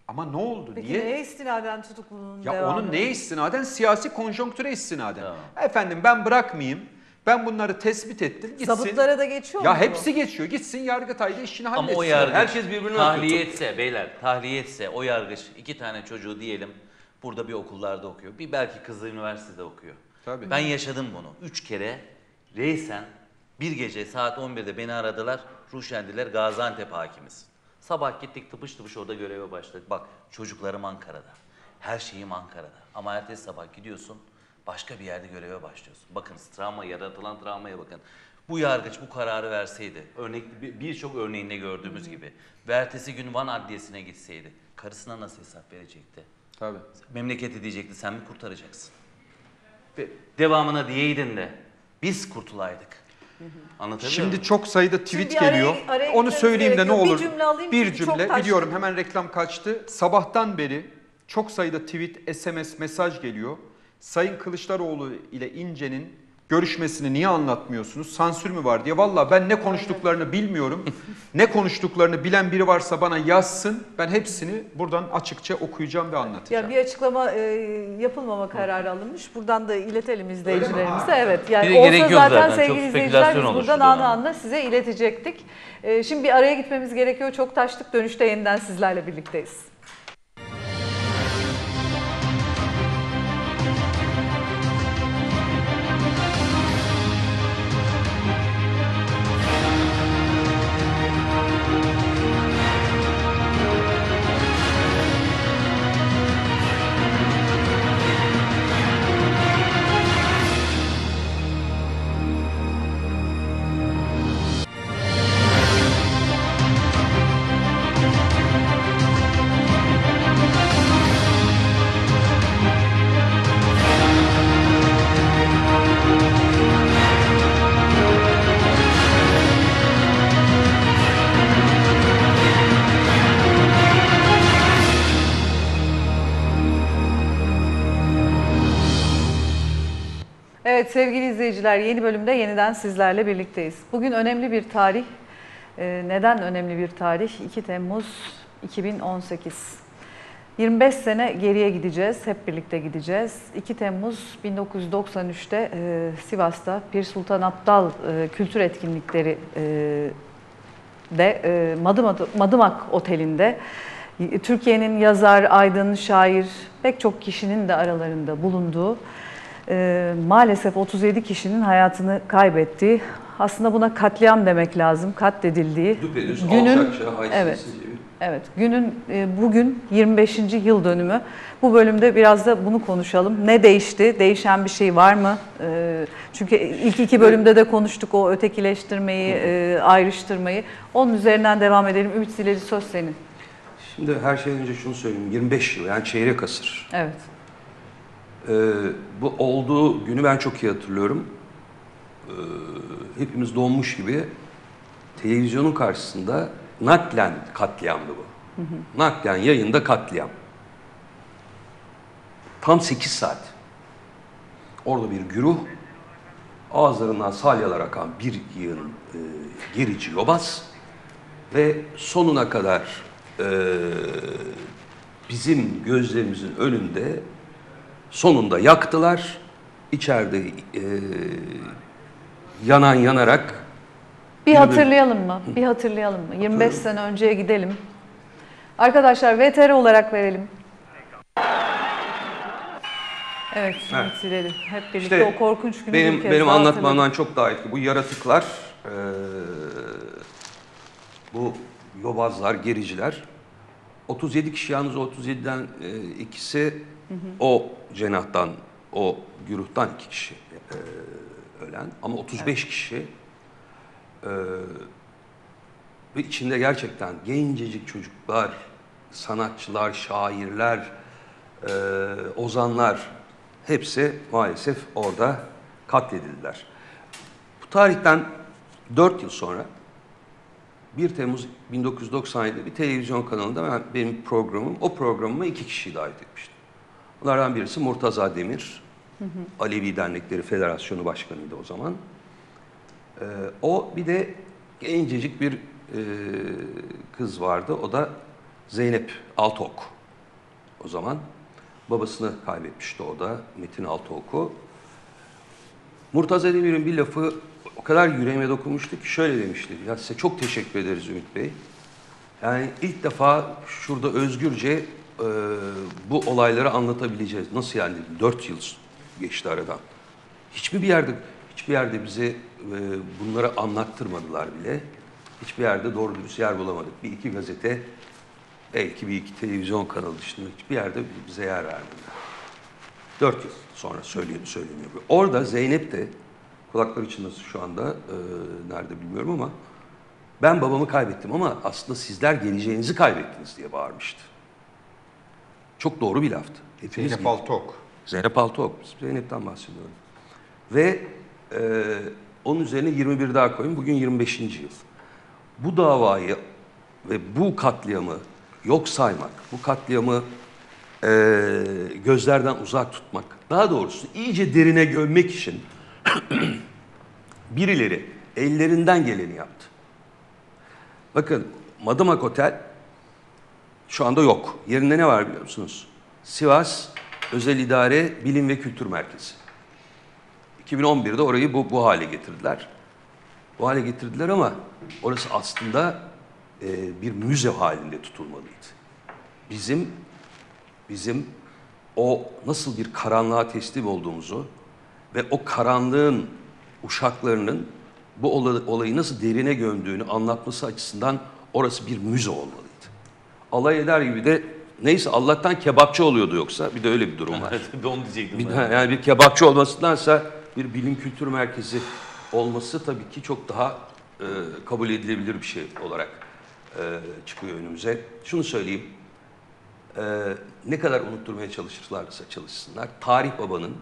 ama ne oldu? Peki niye? Neye istinaden tutukluluğunun devamı? Ya onun neye istinaden? Siyasi konjonktüre istinaden. Tamam. Efendim ben bırakmayayım. Ben bunları tespit ettim. Gitsin. Zabıtlara da geçiyor ya mu? Hepsi geçiyor. Gitsin Yargıtay'da işini halletsin. Ama o yargıç herkes birbirini tahliyetse beyler o yargıç 2 tane çocuğu diyelim burada bir okullarda okuyor. Bir belki kızı üniversitede okuyor. Tabii. Ben yaşadım bunu. 3 kere reysen bir gece saat 11'de beni aradılar. Ruşendiler Gaziantep hakimiz. Sabah gittik tıpış tıpış orada göreve başladık. Bak çocuklarım Ankara'da. Her şeyim Ankara'da. Ama ertesi sabah gidiyorsun. Başka bir yerde göreve başlıyorsun. Bakın travma, yaratılan travmaya bakın. Bu yargıç bu kararı verseydi, birçok örneğinde gördüğümüz gibi, ve ertesi gün Van Adliyesi'ne gitseydi, karısına nasıl hesap verecekti? Tabii. Memleketi diyecekti, sen mi kurtaracaksın? Devamına diyeydin de, biz kurtulaydık. Anlatabiliyor muyum? Çok sayıda tweet geliyor. Onu söyleyeyim de ne olur. Bir cümle biliyorum hemen reklam kaçtı. Sabahtan beri çok sayıda tweet, SMS, mesaj geliyor. Sayın Kılıçdaroğlu ile İnce'nin görüşmesini niye anlatmıyorsunuz? Sansür mü var diye. Vallahi ben ne konuştuklarını bilmiyorum. Ne konuştuklarını bilen biri varsa bana yazsın. Ben hepsini buradan açıkça okuyacağım ve anlatacağım. Ya bir açıklama yapılmama kararı alınmış. Buradan da iletelim izleyicilerimize. Evet. Yani olsa zaten sevgili izleyiciler biz buradan anında size iletecektik. Şimdi bir araya gitmemiz gerekiyor. Çok taştık. Dönüşte yeniden sizlerle birlikteyiz. Evet sevgili izleyiciler, yeni bölümde yeniden sizlerle birlikteyiz. Bugün önemli bir tarih. Neden önemli bir tarih? 2 Temmuz 2018. 25 sene geriye gideceğiz, hep birlikte gideceğiz. 2 Temmuz 1993'te Sivas'ta Pir Sultan Abdal Kültür Etkinlikleri de Madımak Oteli'nde Türkiye'nin yazar, aydın, şair pek çok kişinin de aralarında bulunduğu, maalesef 37 kişinin hayatını kaybettiği, aslında buna katliam demek lazım, katledildiği günün, günün bugün 25. yıl dönümü. Bu bölümde biraz da bunu konuşalım. Ne değişti? Değişen bir şey var mı? Çünkü ilk iki bölümde de konuştuk o ötekileştirmeyi, ayrıştırmayı. Onun üzerinden devam edelim. Ümit Zileci, söz senin. Şimdi her şeyden önce şunu söyleyeyim. 25 yıl, yani çeyrek asır. Evet. Bu olduğu günü ben çok iyi hatırlıyorum. Hepimiz donmuş gibi televizyonun karşısında naklen katliamdı bu. Hı hı. Naklen yayında katliam. Tam 8 saat. Orada bir güruh, ağızlarından salyalar akan bir yığın gerici yobaz ve sonuna kadar bizim gözlerimizin önünde sonunda yaktılar. İçeride yanarak. Bir hatırlayalım mı? Bir hatırlayalım mı? 25 sene önceye gidelim. Arkadaşlar VTR olarak verelim. Evet, evet. Hep birlikte işte o korkunç günü benim anlatmamdan çok daha etkili. Bu yaratıklar, bu yobazlar, gericiler. 37 kişi, yalnız 37'den ikisi, hı hı, o cenahtan, o güruhtan 2 kişi ölen, ama 35 evet, kişi ve içinde gerçekten gencecik çocuklar, sanatçılar, şairler, ozanlar, hepsi maalesef orada katledildiler. Bu tarihten 4 yıl sonra 1 Temmuz 1997'de bir televizyon kanalında benim programım, o programıma 2 kişiyi davet etmiştim. Bunlardan birisi Murtaza Demir, hı hı, Alevi Dernekleri Federasyonu Başkanı'ydı o zaman. O bir de gencecik bir kız vardı, o da Zeynep Altok o zaman. Babasını kaybetmişti o da, Metin Altok'u. Murtaza Demir'in bir lafı o kadar yüreğime dokunmuştu ki şöyle demişti: ya size çok teşekkür ederiz Ümit Bey. Yani ilk defa şurada özgürce bu olayları anlatabileceğiz. Nasıl yani? 4 yıl geçti aradan. Hiçbir yerde bize bunları anlattırmadılar bile. Hiçbir yerde doğru dürüst yer bulamadık. Bir iki gazete, belki bir iki televizyon kanalı dışında hiçbir yerde bize yer vermediler. 4 yıl sonra söyleniyor. Orada Zeynep de, kulaklar için nasıl şu anda nerede bilmiyorum ama, ben babamı kaybettim ama aslında sizler geleceğinizi kaybettiniz diye bağırmıştı. Çok doğru bir laftı. Hepimiz Zeynep Altok. Zeynep Altok. Zeynep'ten bahsediyorum. Ve onun üzerine 21 daha koyun. Bugün 25. yıl. Bu davayı ve bu katliamı yok saymak, bu katliamı gözlerden uzak tutmak, daha doğrusu iyice derine gömmek için birileri ellerinden geleni yaptı. Bakın, Madımak Otel şu anda yok. Yerinde ne var biliyor musunuz? Sivas Özel İdare Bilim ve Kültür Merkezi. 2011'de orayı bu hale getirdiler. Bu hale getirdiler ama orası aslında bir müze halinde tutulmalıydı. Bizim o nasıl bir karanlığa teslim olduğumuzu ve o karanlığın uşaklarının bu olayı nasıl derine gömdüğünü anlatması açısından orası bir müze olmalıydı. Alay eder gibi de, neyse, Allah'tan kebapçı oluyordu yoksa. Bir de öyle bir durum var. Onu diyecektim ben. Yani bir kebapçı olmasındansa bir bilim kültür merkezi olması tabii ki çok daha kabul edilebilir bir şey olarak çıkıyor önümüze. Şunu söyleyeyim. Ne kadar unutturmaya çalışırlarsa çalışsınlar, Tarih Baba'nın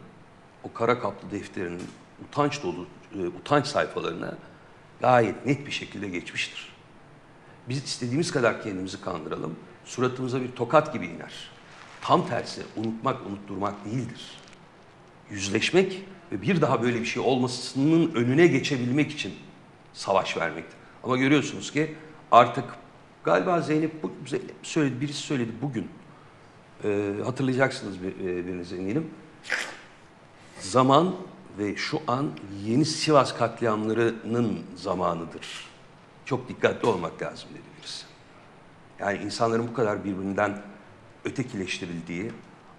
o kara kaplı defterinin utanç dolu, utanç sayfalarına gayet net bir şekilde geçmiştir. Biz istediğimiz kadar kendimizi kandıralım, suratımıza bir tokat gibi iner. Tam tersi, unutmak unutturmak değildir. Yüzleşmek ve bir daha böyle bir şey olmasının önüne geçebilmek için savaş vermekti. Ama görüyorsunuz ki artık galiba Zeynep söyledi, birisi söyledi bugün. Hatırlayacaksınız biriniz eminim. Zaman ve şu an yeni Sivas katliamlarının zamanıdır. Çok dikkatli olmak lazım dedi birisi. Yani insanların bu kadar birbirinden ötekileştirildiği,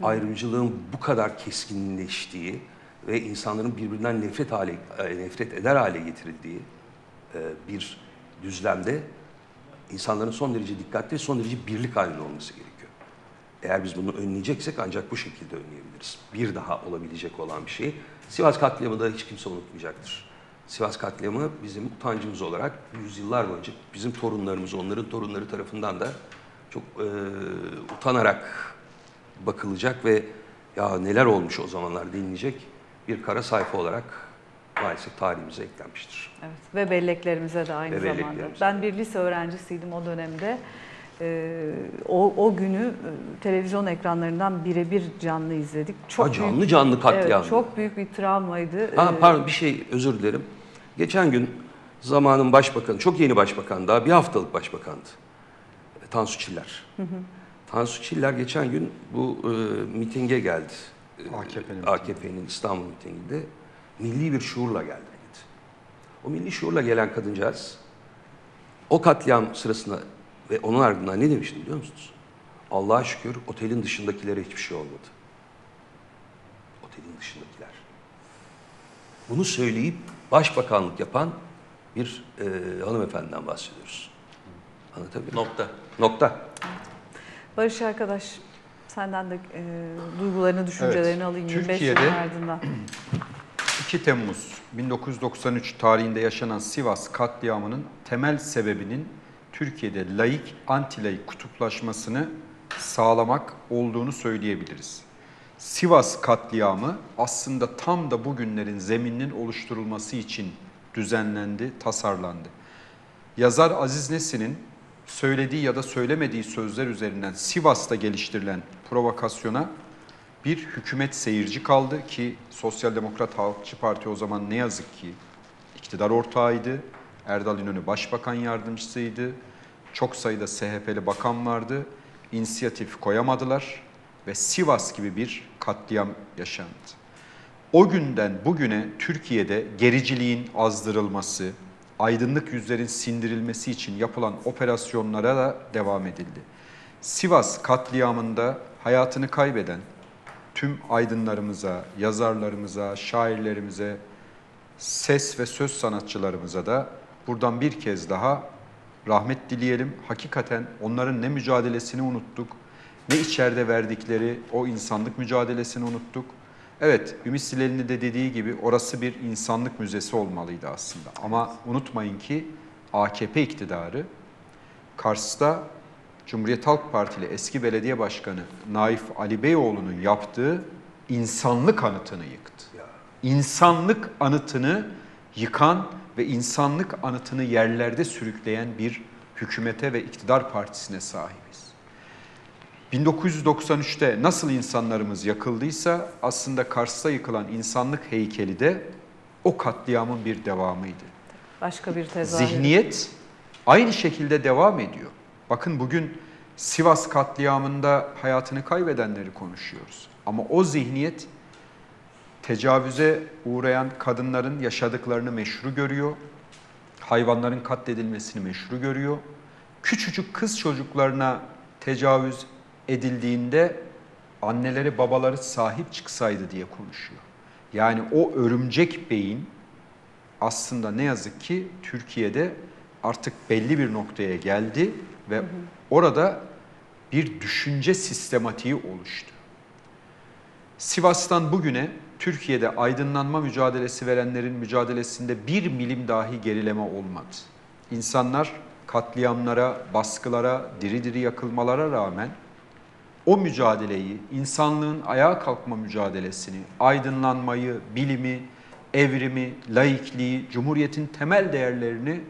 ayrımcılığın bu kadar keskinleştiği ve insanların birbirinden nefret eder hale getirildiği bir düzlemde insanların son derece dikkatli, son derece birlik halinde olması gerekiyor. Eğer biz bunu önleyeceksek ancak bu şekilde önleyebiliriz. Bir daha olabilecek olan bir şey. Sivas katliamı da hiç kimse unutmayacaktır. Sivas katliamı bizim utancımız olarak yüzyıllar boyunca bizim torunlarımız, onların torunları tarafından da çok utanarak bakılacak ve ya neler olmuş o zamanlar denilecek bir kara sayfa olarak maalesef tarihimize eklenmiştir. Evet, ve belleklerimize de aynı zamanda. Ben bir lise öğrencisiydim o dönemde. O günü televizyon ekranlarından birebir canlı izledik. Çok canlı katliam. Evet, çok büyük bir travmaydı. Pardon, bir şey, özür dilerim. Geçen gün zamanın başbakanı, çok yeni başbakan, daha bir haftalık başbakandı. Tansu Çiller. Hı hı. Tansu Çiller geçen gün bu mitinge geldi. AKP'nin İstanbul mitinginde milli bir şuurla geldi. O milli şuurla gelen kadıncağız o katliam sırasında ve onun ardından ne demişti biliyor musunuz? Allah'a şükür otelin dışındakilere hiçbir şey olmadı. Otelin dışındakiler. Bunu söyleyip başbakanlık yapan bir hanımefendiden bahsediyoruz. Anlatabiliyor muyum? Nokta. Barış arkadaş, senden de duygularını, düşüncelerini alayım. Türkiye'de 2 Temmuz 1993 tarihinde yaşanan Sivas katliamının temel sebebinin Türkiye'de laik, anti-laik kutuplaşmasını sağlamak olduğunu söyleyebiliriz. Sivas katliamı aslında tam da bugünlerin zemininin oluşturulması için düzenlendi, tasarlandı. Yazar Aziz Nesin'in söylediği ya da söylemediği sözler üzerinden Sivas'ta geliştirilen provokasyona bir hükümet seyirci kaldı ki Sosyal Demokrat Halkçı Parti o zaman ne yazık ki iktidar ortağıydı. Erdal İnönü başbakan yardımcısıydı. Çok sayıda SHP'li bakan vardı. İnisiyatif koyamadılar ve Sivas gibi bir katliam yaşandı. O günden bugüne Türkiye'de gericiliğin azdırılması, aydınlık yüzlerin sindirilmesi için yapılan operasyonlara da devam edildi. Sivas katliamında hayatını kaybeden tüm aydınlarımıza, yazarlarımıza, şairlerimize, ses ve söz sanatçılarımıza da buradan bir kez daha rahmet dileyelim. Hakikaten onların ne mücadelesini unuttuk, ne içeride verdikleri o insanlık mücadelesini unuttuk. Evet, Ümit Sileli'nin de dediği gibi orası bir insanlık müzesi olmalıydı aslında. Ama unutmayın ki AKP iktidarı Kars'ta Cumhuriyet Halk Partili eski belediye başkanı Naif Ali Beyoğlu'nun yaptığı insanlık anıtını yıktı. İnsanlık anıtını yıkan ve insanlık anıtını yerlerde sürükleyen bir hükümete ve iktidar partisine sahibiz. 1993'te nasıl insanlarımız yakıldıysa aslında Kars'ta yıkılan insanlık heykeli de o katliamın bir devamıydı. Başka bir tezahür. Zihniyet aynı şekilde devam ediyor. Bakın bugün Sivas katliamında hayatını kaybedenleri konuşuyoruz. Ama o zihniyet tecavüze uğrayan kadınların yaşadıklarını meşru görüyor. Hayvanların katledilmesini meşru görüyor. Küçücük kız çocuklarına tecavüz edildiğinde anneleri babaları sahip çıksaydı diye konuşuyor. Yani o örümcek beyin aslında ne yazık ki Türkiye'de artık belli bir noktaya geldi ve orada bir düşünce sistematiği oluştu. Sivas'tan bugüne Türkiye'de aydınlanma mücadelesi verenlerin mücadelesinde bir milim dahi gerileme olmadı. İnsanlar katliamlara, baskılara, diri diri yakılmalara rağmen o mücadeleyi, insanlığın ayağa kalkma mücadelesini, aydınlanmayı, bilimi, evrimi, laikliği, cumhuriyetin temel değerlerini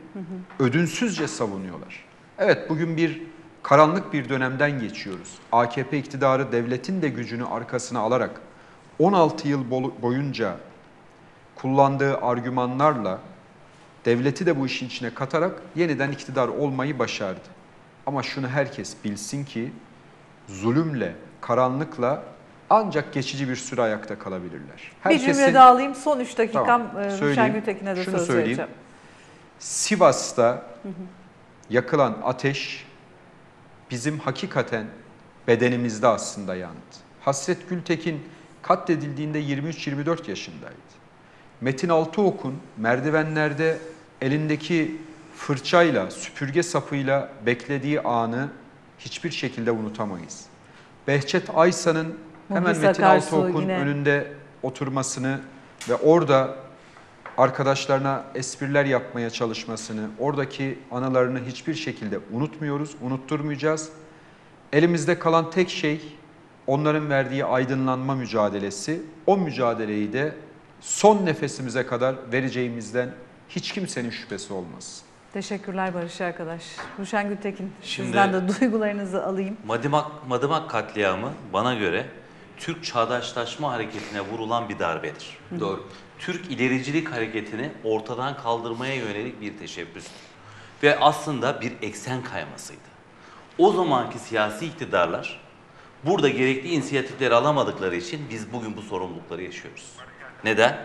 ödünsüzce savunuyorlar. Evet, bugün bir karanlık bir dönemden geçiyoruz. AKP iktidarı devletin de gücünü arkasına alarak 16 yıl boyunca kullandığı argümanlarla devleti de bu işin içine katarak yeniden iktidar olmayı başardı. Ama şunu herkes bilsin ki zulümle, karanlıkla ancak geçici bir süre ayakta kalabilirler. Herkesin... Bir cümle daha alayım. Son 3 dakikam Müşen Gültekin'e de söz vereceğim. Sivas'ta yakılan ateş bizim hakikaten bedenimizde aslında yandı. Hasret Gültekin katledildiğinde 23-24 yaşındaydı. Metin Altıok'un merdivenlerde elindeki fırçayla, süpürge sapıyla beklediği anı hiçbir şekilde unutamayız. Behçet Aysa'nın hemen Metin Altıok'un önünde oturmasını ve orada arkadaşlarına espriler yapmaya çalışmasını, oradaki anılarını hiçbir şekilde unutmuyoruz, unutturmayacağız. Elimizde kalan tek şey onların verdiği aydınlanma mücadelesi. O mücadeleyi de son nefesimize kadar vereceğimizden hiç kimsenin şüphesi olmasın. Teşekkürler Barış arkadaş. Müşen Gültekin, sizden de duygularınızı alayım. Madımak katliamı bana göre Türk çağdaşlaşma hareketine vurulan bir darbedir. Doğru. Türk ilericilik hareketini ortadan kaldırmaya yönelik bir teşebbüs ve aslında bir eksen kaymasıydı. O zamanki siyasi iktidarlar burada gerekli inisiyatifleri alamadıkları için biz bugün bu sorumlulukları yaşıyoruz. Neden?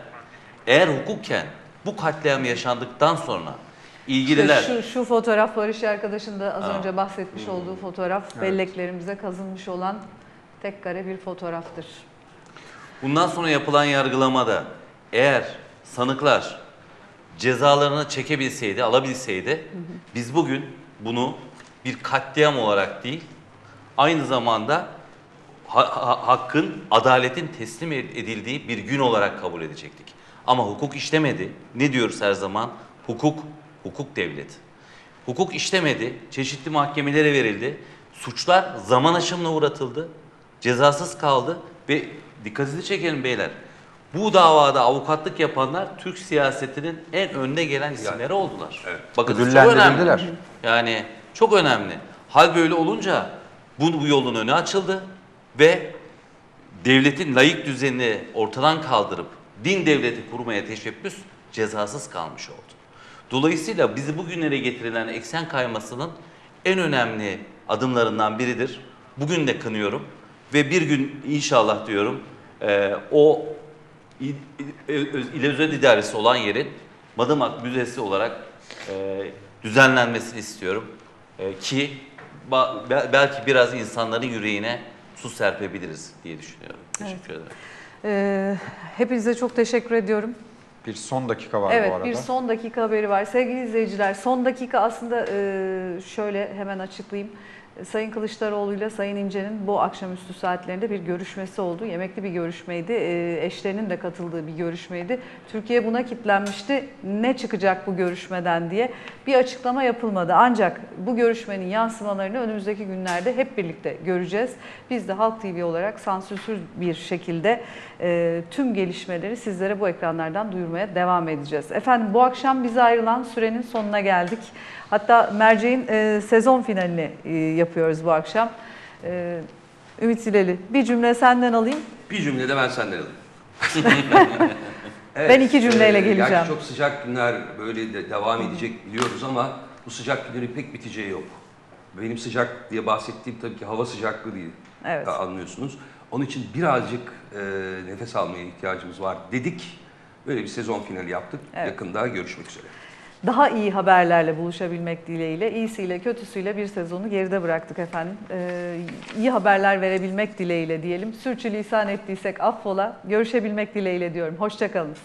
Eğer hukukken bu katliam yaşandıktan sonra ilgililer... Şu fotoğraf Barış arkadaşın da az önce bahsetmiş olduğu fotoğraf, belleklerimize kazınmış olan tek kare bir fotoğraftır. Bundan sonra yapılan yargılamada eğer sanıklar cezalarını çekebilseydi, alabilseydi biz bugün bunu bir katliam olarak değil, aynı zamanda hakkın, adaletin teslim edildiği bir gün olarak kabul edecektik. Ama hukuk işlemedi. Ne diyoruz her zaman? Hukuk, hukuk devleti. Hukuk işlemedi, çeşitli mahkemelere verildi, suçlar zaman aşımına uğratıldı, cezasız kaldı ve dikkatinizi çekelim beyler. Bu davada avukatlık yapanlar Türk siyasetinin en önde gelen isimleri oldular. Evet. Bakın çok önemli. Yani çok önemli. Hal böyle olunca bu yolun önü açıldı ve devletin laik düzenini ortadan kaldırıp din devleti kurmaya teşebbüs cezasız kalmış oldu. Dolayısıyla bizi bugünlere getirilen eksen kaymasının en önemli adımlarından biridir. Bugün de kınıyorum ve bir gün inşallah diyorum o İlezüet İdaresi olan yerin Madımak Müzesi olarak düzenlenmesini istiyorum ki belki biraz insanların yüreğine su serpebiliriz diye düşünüyorum. Teşekkür ederim. Hepinize çok teşekkür ediyorum. Bir son dakika var bu arada. Evet, bir son dakika haberi var. Sevgili izleyiciler, son dakika aslında şöyle hemen açıklayayım. Sayın Kılıçdaroğlu ile Sayın İnce'nin bu akşamüstü saatlerinde bir görüşmesi oldu. Yemekli bir görüşmeydi. Eşlerinin de katıldığı bir görüşmeydi. Türkiye buna kilitlenmişti. Ne çıkacak bu görüşmeden diye bir açıklama yapılmadı. Ancak bu görüşmenin yansımalarını önümüzdeki günlerde hep birlikte göreceğiz. Biz de Halk TV olarak sansürsüz bir şekilde tüm gelişmeleri sizlere bu ekranlardan duyurmaya devam edeceğiz. Efendim, bu akşam bize ayrılan sürenin sonuna geldik. Hatta Merceğin sezon finalini yapıyoruz bu akşam. Ümit Zileli, bir cümle senden alayım. Bir cümle de ben senden alayım. Evet, ben 2 cümleyle geleceğim. Yani çok sıcak günler böyle de devam edecek biliyoruz ama bu sıcak günlerin pek biteceği yok. Benim sıcak diye bahsettiğim tabii ki hava sıcaklığı değil. Evet. Anlıyorsunuz. Onun için birazcık nefes almaya ihtiyacımız var dedik. Böyle bir sezon finali yaptık. Evet. Yakında görüşmek üzere. Daha iyi haberlerle buluşabilmek dileğiyle, iyisiyle kötüsüyle bir sezonu geride bıraktık efendim. İyi haberler verebilmek dileğiyle diyelim. Sürçülisan ettiysek affola, görüşebilmek dileğiyle diyorum. Hoşça kalın.